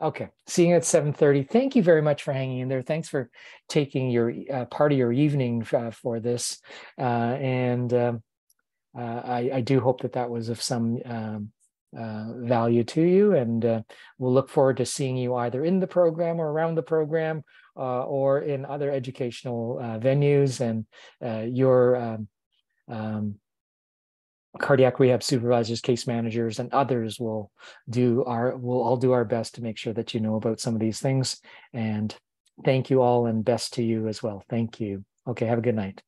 Okay, seeing you at seven thirty. Thank you very much for hanging in there. Thanks for taking your uh, part of your evening uh, for this. Uh, and uh, uh, I, I do hope that that was of some um, uh, value to you. And uh, we'll look forward to seeing you either in the program or around the program uh, or in other educational uh, venues. And uh, your um, um, cardiac rehab supervisors, case managers, and others will do our, we'll all do our best to make sure that you know about some of these things. And thank you all, and best to you as well. Thank you. Okay, have a good night.